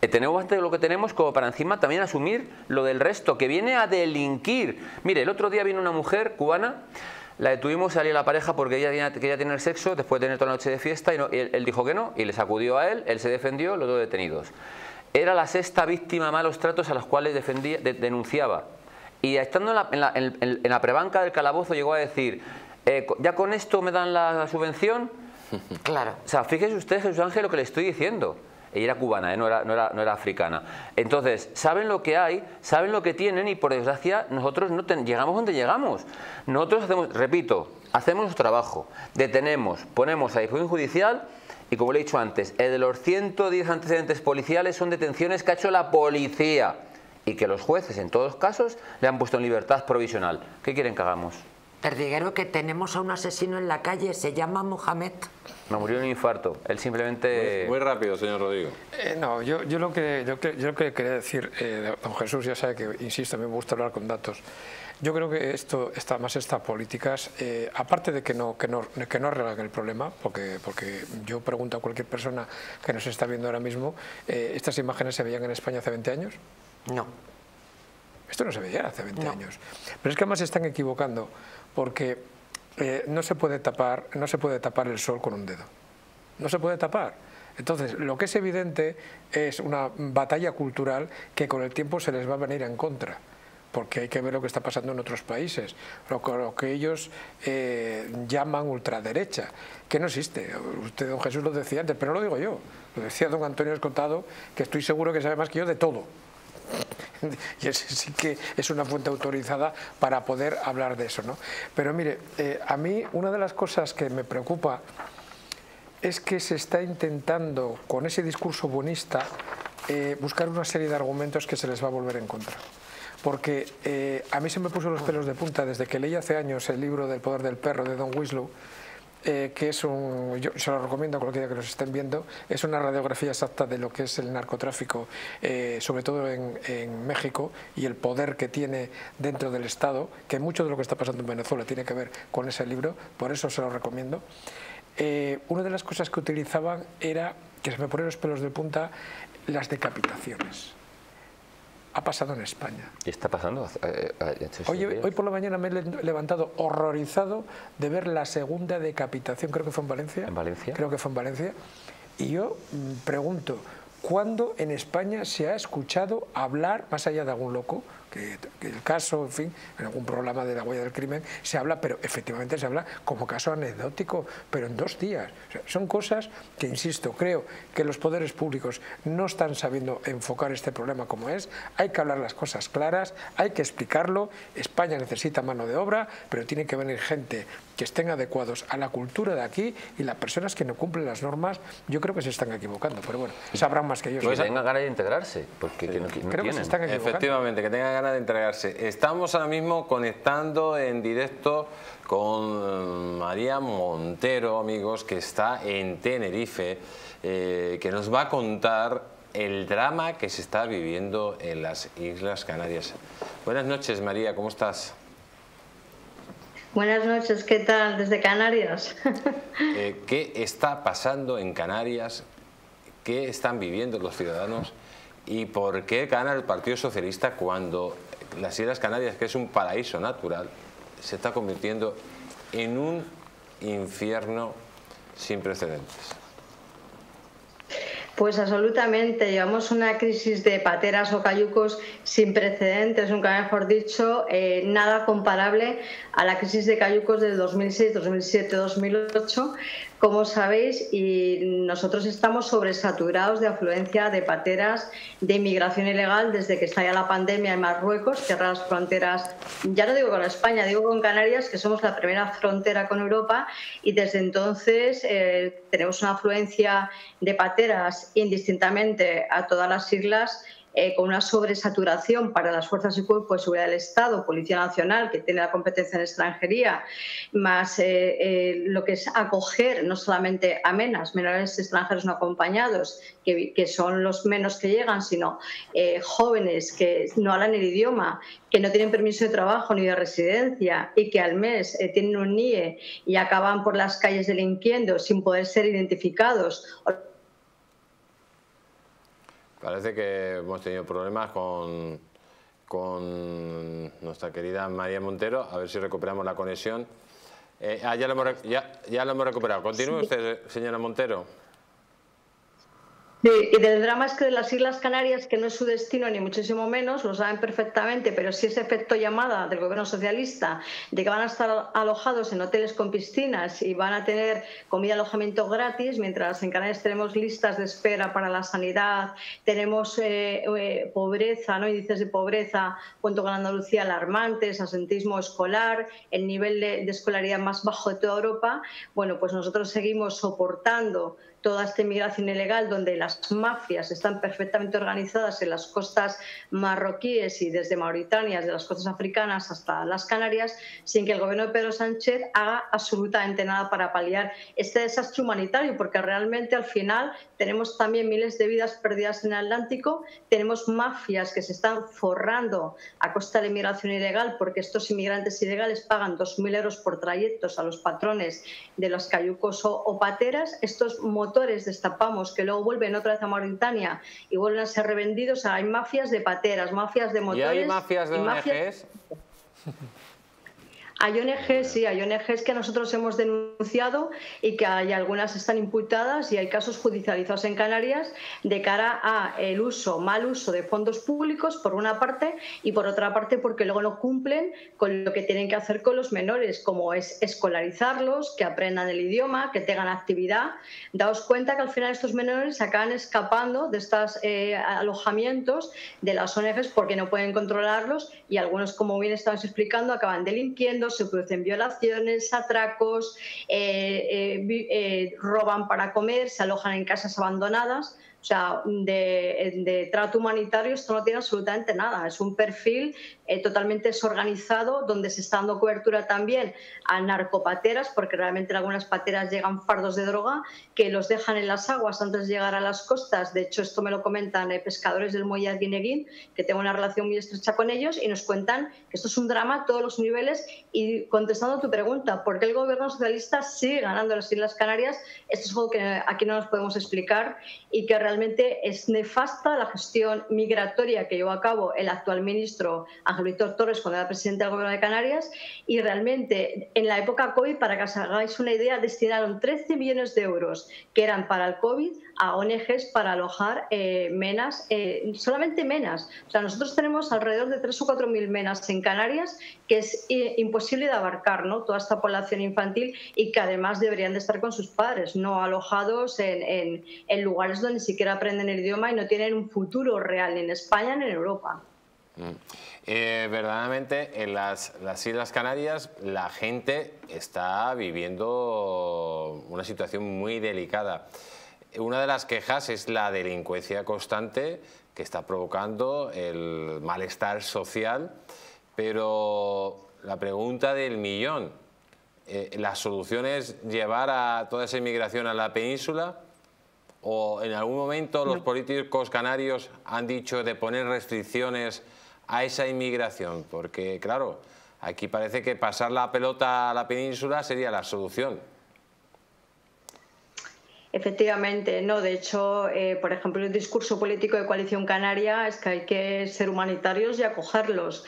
Eh, tenemos bastante lo que tenemos como para encima también asumir lo del resto, que viene a delinquir. Mire, el otro día vino una mujer cubana, la detuvimos, salía la pareja porque ella quería tener sexo después de tener toda la noche de fiesta y, no, y él, él dijo que no y le sacudió a él, él se defendió, los dos detenidos. Era la sexta víctima de malos tratos a los cuales defendía, de, denunciaba. Y estando en la, en la, en, en la prebanca del calabozo llegó a decir, eh, ya con esto me dan la subvención. Claro. O sea, fíjese usted, Jesús Ángel, lo que le estoy diciendo. Ella era cubana, ¿eh? no, era, no, era, no era africana. Entonces, saben lo que hay, saben lo que tienen y por desgracia nosotros no ten, llegamos donde llegamos. Nosotros hacemos, repito, hacemos nuestro trabajo, detenemos, ponemos a disposición judicial y como le he dicho antes, el de los ciento diez antecedentes policiales son detenciones que ha hecho la policía y que los jueces en todos casos le han puesto en libertad provisional. ¿Qué quieren que hagamos? Perdiguero, que tenemos a un asesino en la calle, se llama Mohamed. No, murió en un infarto, él simplemente... Muy, muy rápido, señor Rodrigo. Eh, no, yo, yo, lo que, yo, yo lo que quería decir, eh, don Jesús, ya sabe que, insisto, me gusta hablar con datos. Yo creo que esto, esta, más estas políticas, eh, aparte de que no, que, no, que no arreglan el problema, porque, porque yo pregunto a cualquier persona que nos está viendo ahora mismo, eh, ¿estas imágenes se veían en España hace veinte años? No. Esto no se veía hace veinte no. años. Pero es que además se están equivocando, porque eh, no, se puede tapar, no se puede tapar el sol con un dedo. No se puede tapar. Entonces, lo que es evidente es una batalla cultural que con el tiempo se les va a venir en contra. Porque hay que ver lo que está pasando en otros países, lo que, lo que ellos eh, llaman ultraderecha, que no existe. Usted, don Jesús, lo decía antes, pero no lo digo yo. Lo decía don Antonio Escotado, que estoy seguro que sabe más que yo de todo. Y ese sí que es una fuente autorizada para poder hablar de eso, ¿no? Pero mire, eh, a mí una de las cosas que me preocupa es que se está intentando, con ese discurso bonista, eh, buscar una serie de argumentos que se les va a volver en contra. Porque eh, a mí se me puso los pelos de punta desde que leí hace años el libro del poder del perro de Don Winslow, eh, que es un, yo se lo recomiendo a cualquiera que nos estén viendo, es una radiografía exacta de lo que es el narcotráfico, eh, sobre todo en, en México, y el poder que tiene dentro del Estado, que mucho de lo que está pasando en Venezuela tiene que ver con ese libro, por eso se lo recomiendo. Eh, una de las cosas que utilizaban era, que se me ponen los pelos de punta, las decapitaciones. Ha pasado en España. ¿Y está pasando? Hoy, hoy por la mañana me he levantado horrorizado de ver la segunda decapitación, creo que fue en Valencia. ¿En Valencia? Creo que fue en Valencia. Y yo pregunto, ¿cuándo en España se ha escuchado hablar, más allá de algún loco, que, que el caso, en fin, en algún programa de La Huella del Crimen, se habla, pero efectivamente se habla como caso anecdótico, pero en dos días? O sea, son cosas que, insisto, creo que los poderes públicos no están sabiendo enfocar este problema como es. Hay que hablar las cosas claras, hay que explicarlo. España necesita mano de obra, pero tiene que venir gente que estén adecuados a la cultura de aquí, y las personas que no cumplen las normas, yo creo que se están equivocando, pero bueno, sabrán más que yo. Que tengan ganas de integrarse, porque que no, que no creo tienen. Que se están equivocando. Efectivamente, que tengan ganas de entregarse. Estamos ahora mismo conectando en directo con María Montero, amigos, que está en Tenerife, eh, que nos va a contar el drama que se está viviendo en las Islas Canarias. Buenas noches, María, ¿cómo estás? Buenas noches, ¿qué tal desde Canarias? eh, ¿Qué está pasando en Canarias? ¿Qué están viviendo los ciudadanos? ¿Y por qué gana el Partido Socialista cuando las Islas Canarias, que es un paraíso natural, se está convirtiendo en un infierno sin precedentes? Pues absolutamente, llevamos una crisis de pateras o cayucos sin precedentes, nunca mejor dicho, eh, nada comparable a la crisis de cayucos del dos mil seis, dos mil siete, dos mil ocho, como sabéis, y nosotros estamos sobresaturados de afluencia de pateras, de inmigración ilegal desde que estalla la pandemia en Marruecos, cierra las fronteras, ya no digo con España, digo con Canarias, que somos la primera frontera con Europa, y desde entonces eh, tenemos una afluencia de pateras indistintamente a todas las islas, eh, con una sobresaturación para las fuerzas y cuerpos de seguridad del Estado, Policía Nacional, que tiene la competencia en extranjería, más eh, eh, lo que es acoger no solamente a menas, menores extranjeros no acompañados, que, que son los menos que llegan, sino eh, jóvenes que no hablan el idioma, que no tienen permiso de trabajo ni de residencia, y que al mes eh, tienen un N I E y acaban por las calles delinquiendo sin poder ser identificados. Parece que hemos tenido problemas con, con nuestra querida María Montero. A ver si recuperamos la conexión. Eh, ah, ya, lo hemos, ya, ya lo hemos recuperado. Continúe usted, señora Montero. Sí, y del drama es que de las Islas Canarias, que no es su destino ni muchísimo menos, lo saben perfectamente, pero sí ese efecto llamada del gobierno socialista de que van a estar alojados en hoteles con piscinas y van a tener comida y alojamiento gratis, mientras en Canarias tenemos listas de espera para la sanidad, tenemos eh, eh, pobreza, ¿no? Índices de pobreza junto con Andalucía alarmantes, asentismo escolar, el nivel de, de escolaridad más bajo de toda Europa. Bueno, pues nosotros seguimos soportando toda esta inmigración ilegal, donde las mafias están perfectamente organizadas en las costas marroquíes y desde Mauritania, desde las costas africanas hasta las Canarias, sin que el gobierno de Pedro Sánchez haga absolutamente nada para paliar este desastre humanitario, porque realmente al final tenemos también miles de vidas perdidas en el Atlántico, tenemos mafias que se están forrando a costa de la inmigración ilegal, porque estos inmigrantes ilegales pagan dos mil euros por trayectos a los patrones de los cayucos o, o pateras, estos motores destapamos, que luego vuelven otra vez a Mauritania y vuelven a ser revendidos. O sea, hay mafias de pateras, mafias de motores. ¿Y hay mafias de O N Ges? Hay O N Ges, sí, hay O N Ges que nosotros hemos denunciado y que hay algunas están imputadas, y hay casos judicializados en Canarias de cara a el uso, mal uso de fondos públicos por una parte, y por otra parte porque luego no cumplen con lo que tienen que hacer con los menores, como es escolarizarlos, que aprendan el idioma, que tengan actividad. Daos cuenta que al final estos menores acaban escapando de estos eh, alojamientos de las O N Ges porque no pueden controlarlos, y algunos, como bien estabas explicando, acaban delinquiendo, se producen violaciones, atracos, eh, eh, eh, roban para comer, se alojan en casas abandonadas. O O sea, de, de trato humanitario esto no tiene absolutamente nada. Es un perfil eh, totalmente desorganizado, donde se está dando cobertura también a narcopateras, porque realmente en algunas pateras llegan fardos de droga que los dejan en las aguas antes de llegar a las costas. De hecho, esto me lo comentan eh, pescadores del muelle de Guineguín, que tengo una relación muy estrecha con ellos, y nos cuentan que esto es un drama a todos los niveles. Y contestando a tu pregunta, ¿por qué el gobierno socialista sigue ganando en las Islas Canarias? Esto es algo que aquí no nos podemos explicar, y que realmente Realmente es nefasta la gestión migratoria que llevó a cabo el actual ministro Ángel Víctor Torres cuando era presidente del Gobierno de Canarias. Y realmente en la época COVID, para que os hagáis una idea, destinaron trece millones de euros que eran para el COVID a O N Ges para alojar eh, menas, eh, solamente menas. O sea, nosotros tenemos alrededor de tres o cuatro mil menas en Canarias, que es eh, imposible de abarcar, ¿no?, toda esta población infantil, y que además deberían de estar con sus padres, no alojados en, en, en lugares donde ni siquiera aprenden el idioma y no tienen un futuro real ni en España ni en Europa. Mm. Eh, verdaderamente en las, las Islas Canarias la gente está viviendo una situación muy delicada. Una de las quejas es la delincuencia constante que está provocando el malestar social, pero la pregunta del millón, eh, ¿la solución es llevar a toda esa inmigración a la península? ¿O en algún momento los políticos canarios han dicho de poner restricciones a esa inmigración? Porque, claro, aquí parece que pasar la pelota a la península sería la solución. Efectivamente, no. De hecho, eh, por ejemplo, el discurso político de Coalición Canaria es que hay que ser humanitarios y acogerlos.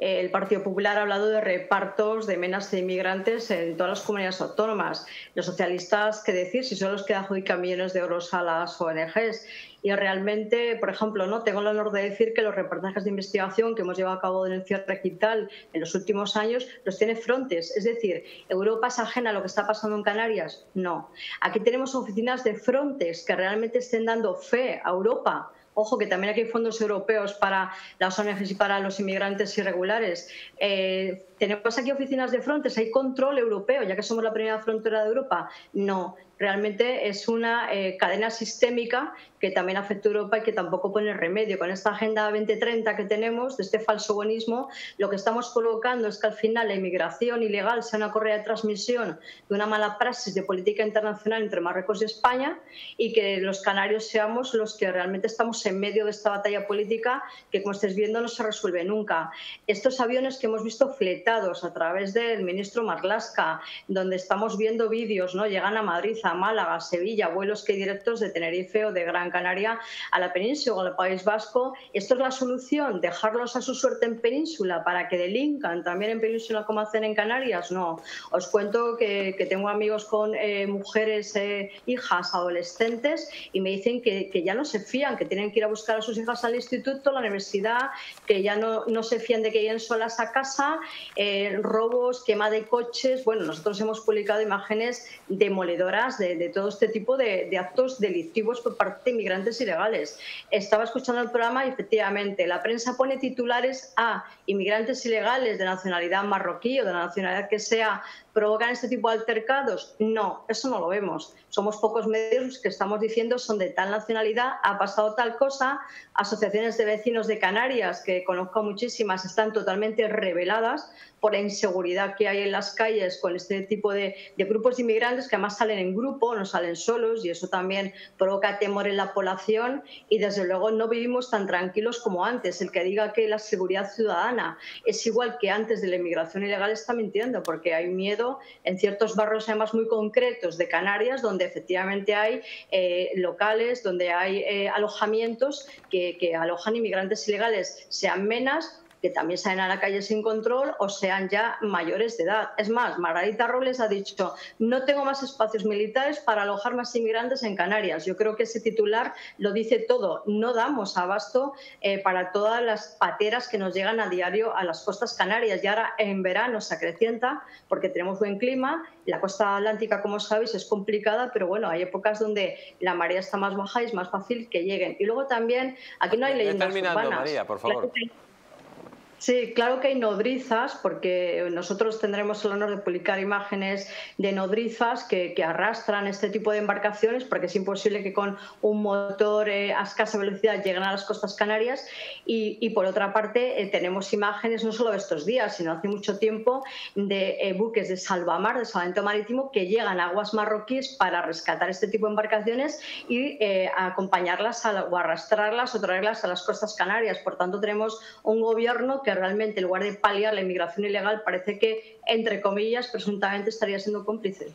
Eh, el Partido Popular ha hablado de repartos de menas de inmigrantes en todas las comunidades autónomas. Los socialistas, ¿qué decir? Si son los que adjudican millones de euros a las O N Ges. Y realmente, por ejemplo, no tengo el honor de decir que los reportajes de investigación que hemos llevado a cabo en el cierre digital en los últimos años los tiene Frontex. Es decir, ¿Europa es ajena a lo que está pasando en Canarias? No. Aquí tenemos oficinas de Frontex que realmente estén dando fe a Europa. Ojo, que también aquí hay fondos europeos para las O N Ges y para los inmigrantes irregulares. Eh, ¿Tenemos aquí oficinas de Frontex? ¿Hay control europeo, ya que somos la primera frontera de Europa? No. Realmente es una eh, cadena sistémica que también afecta a Europa y que tampoco pone remedio. Con esta Agenda veinte treinta que tenemos, de este falso buenismo, lo que estamos colocando es que al final la inmigración ilegal sea una correa de transmisión de una mala praxis de política internacional entre Marruecos y España, y que los canarios seamos los que realmente estamos en medio de esta batalla política que, como estáis viendo, no se resuelve nunca. Estos aviones que hemos visto fletados a través del ministro Marlaska, donde estamos viendo vídeos, ¿no?, llegan a Madrid, a Málaga, Sevilla, vuelos que hay directos de Tenerife o de Gran Canaria a la península o al País Vasco. ¿Esto es la solución? ¿Dejarlos a su suerte en península para que delincan también en península como hacen en Canarias? No. Os cuento que, que tengo amigos con eh, mujeres, eh, hijas, adolescentes, y me dicen que, que ya no se fían, que tienen que ir a buscar a sus hijas al instituto, a la universidad, que ya no, no se fían de que lleguen solas a casa, eh, robos, quema de coches. Bueno, nosotros hemos publicado imágenes demoledoras De, de todo este tipo de, de actos delictivos por parte de inmigrantes ilegales. Estaba escuchando el programa y efectivamente la prensa pone titulares a inmigrantes ilegales de nacionalidad marroquí o de la nacionalidad que sea provocan este tipo de altercados. No, eso no lo vemos. Somos pocos medios los que estamos diciendo son de tal nacionalidad, ha pasado tal cosa. Asociaciones de vecinos de Canarias, que conozco muchísimas, están totalmente reveladas por la inseguridad que hay en las calles con este tipo de, de grupos de inmigrantes que además salen en grupo, no salen solos, y eso también provoca temor en la población. Y desde luego no vivimos tan tranquilos como antes. El que diga que la seguridad ciudadana es igual que antes de la inmigración ilegal está mintiendo, porque hay miedo en ciertos barrios además muy concretos de Canarias, donde efectivamente hay eh, locales, donde hay eh, alojamientos que, que alojan inmigrantes ilegales, sean menas, que también salen a la calle sin control, o sean ya mayores de edad. Es más, Margarita Robles ha dicho, no tengo más espacios militares para alojar más inmigrantes en Canarias. Yo creo que ese titular lo dice todo. No damos abasto eh, para todas las pateras que nos llegan a diario a las costas canarias. Y ahora en verano se acrecienta porque tenemos buen clima. La costa atlántica, como sabéis, es complicada, pero bueno, hay épocas donde la marea está más baja y es más fácil que lleguen. Y luego también, aquí no hay leyendas urbanas. Terminando, María, por favor. Sí, claro que hay nodrizas, porque nosotros tendremos el honor de publicar imágenes de nodrizas que, que arrastran este tipo de embarcaciones, porque es imposible que con un motor eh, a escasa velocidad lleguen a las costas canarias. Y, y por otra parte, eh, tenemos imágenes no solo de estos días, sino hace mucho tiempo de eh, buques de salvamar, de salvamento marítimo, que llegan a aguas marroquíes para rescatar este tipo de embarcaciones y eh, acompañarlas a, o arrastrarlas o traerlas a las costas canarias. Por tanto, tenemos un gobierno que realmente, en lugar de paliar la inmigración ilegal, parece que, entre comillas, presuntamente estaría siendo cómplice.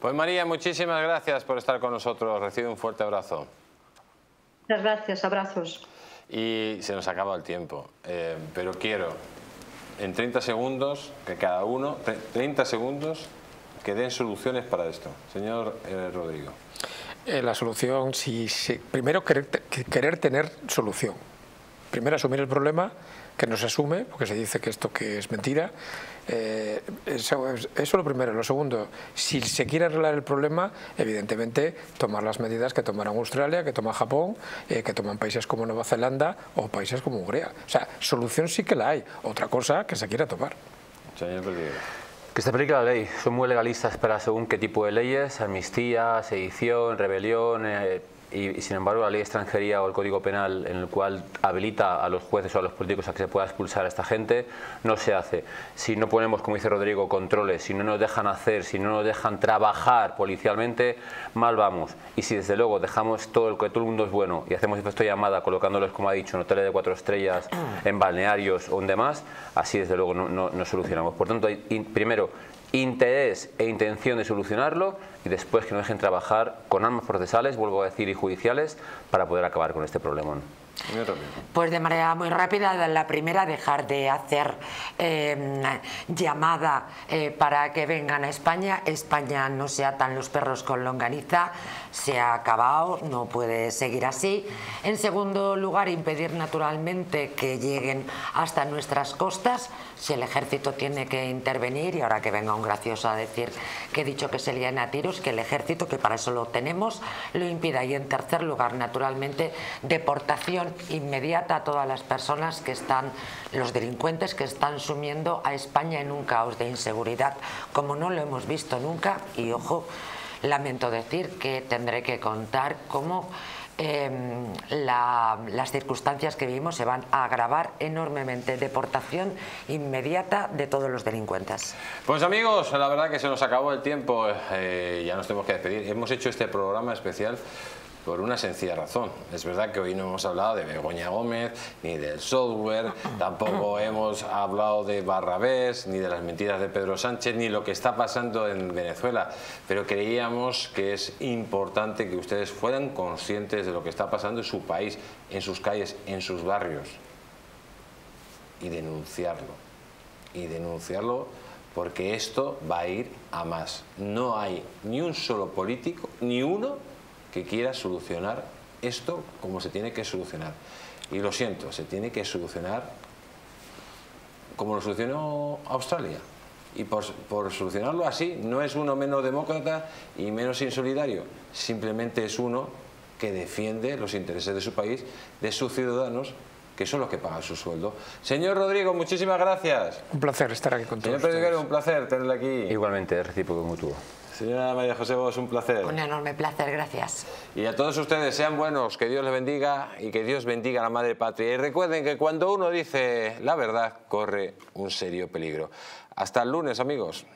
Pues María, muchísimas gracias por estar con nosotros. Recibe un fuerte abrazo. Muchas gracias, abrazos. Y se nos acaba el tiempo, eh, pero quiero en treinta segundos que cada uno, treinta segundos, que den soluciones para esto. Señor eh, Rodrigo. Eh, la solución, si, si, primero querer, querer tener solución. Primero asumir el problema, que no se asume, porque se dice que esto que es mentira. Eh, eso, eso es lo primero. Lo segundo, si se quiere arreglar el problema, evidentemente tomar las medidas que tomaron Australia, que toma Japón, eh, que toman países como Nueva Zelanda o países como Hungría. O sea, solución sí que la hay. Otra cosa que se quiera tomar. Señor Rodríguez. Que se aplique la ley. Son muy legalistas para según qué tipo de leyes, amnistía, sedición, rebelión... Eh, Y, y sin embargo la ley de extranjería o el código penal, en el cual habilita a los jueces o a los políticos a que se pueda expulsar a esta gente, no se hace. Si no ponemos, como dice Rodrigo, controles, si no nos dejan hacer, si no nos dejan trabajar policialmente, mal vamos. Y si desde luego dejamos todo el que todo el mundo es bueno y hacemos efecto llamada colocándolos, como ha dicho, en hoteles de cuatro estrellas, en balnearios o en demás, así desde luego no, no, no solucionamos. Por tanto, in, primero interés e intención de solucionarlo, y después que nos dejen trabajar con armas procesales, vuelvo a decir, y judiciales, para poder acabar con este problemón. Pues de manera muy rápida, la primera, dejar de hacer eh, llamada eh, para que vengan a España. España no se atan los perros con longaniza, se ha acabado, no puede seguir así. En segundo lugar, impedir naturalmente que lleguen hasta nuestras costas. Si el ejército tiene que intervenir, y ahora que venga un gracioso a decir que he dicho que se lían a tiros, que el ejército, que para eso lo tenemos, lo impida. Y en tercer lugar, naturalmente, deportación inmediata a todas las personas que están, los delincuentes que están sumiendo a España en un caos de inseguridad como no lo hemos visto nunca. Y ojo, lamento decir que tendré que contar cómo eh, la, las circunstancias que vivimos se van a agravar enormemente. Deportación inmediata de todos los delincuentes. Pues amigos, la verdad que se nos acabó el tiempo, eh, ya nos tenemos que despedir. Hemos hecho este programa especial por una sencilla razón. Es verdad que hoy no hemos hablado de Begoña Gómez, ni del software, tampoco hemos hablado de Barrabés, ni de las mentiras de Pedro Sánchez, ni lo que está pasando en Venezuela. Pero creíamos que es importante que ustedes fueran conscientes de lo que está pasando en su país, en sus calles, en sus barrios. Y denunciarlo. Y denunciarlo porque esto va a ir a más. No hay ni un solo político, ni uno, que quiera solucionar esto como se tiene que solucionar. Y lo siento, se tiene que solucionar como lo solucionó Australia. Y por, por solucionarlo así, no es uno menos demócrata y menos insolidario. Simplemente es uno que defiende los intereses de su país, de sus ciudadanos, que son los que pagan su sueldo. Señor Rodrigo, muchísimas gracias. Un placer estar aquí con todos. Señor Pedro, un placer tenerle aquí. Igualmente, recíproco mutuo. Señora María José Bos, un placer. Un enorme placer, gracias. Y a todos ustedes, sean buenos, que Dios les bendiga y que Dios bendiga a la Madre Patria. Y recuerden que cuando uno dice la verdad, corre un serio peligro. Hasta el lunes, amigos.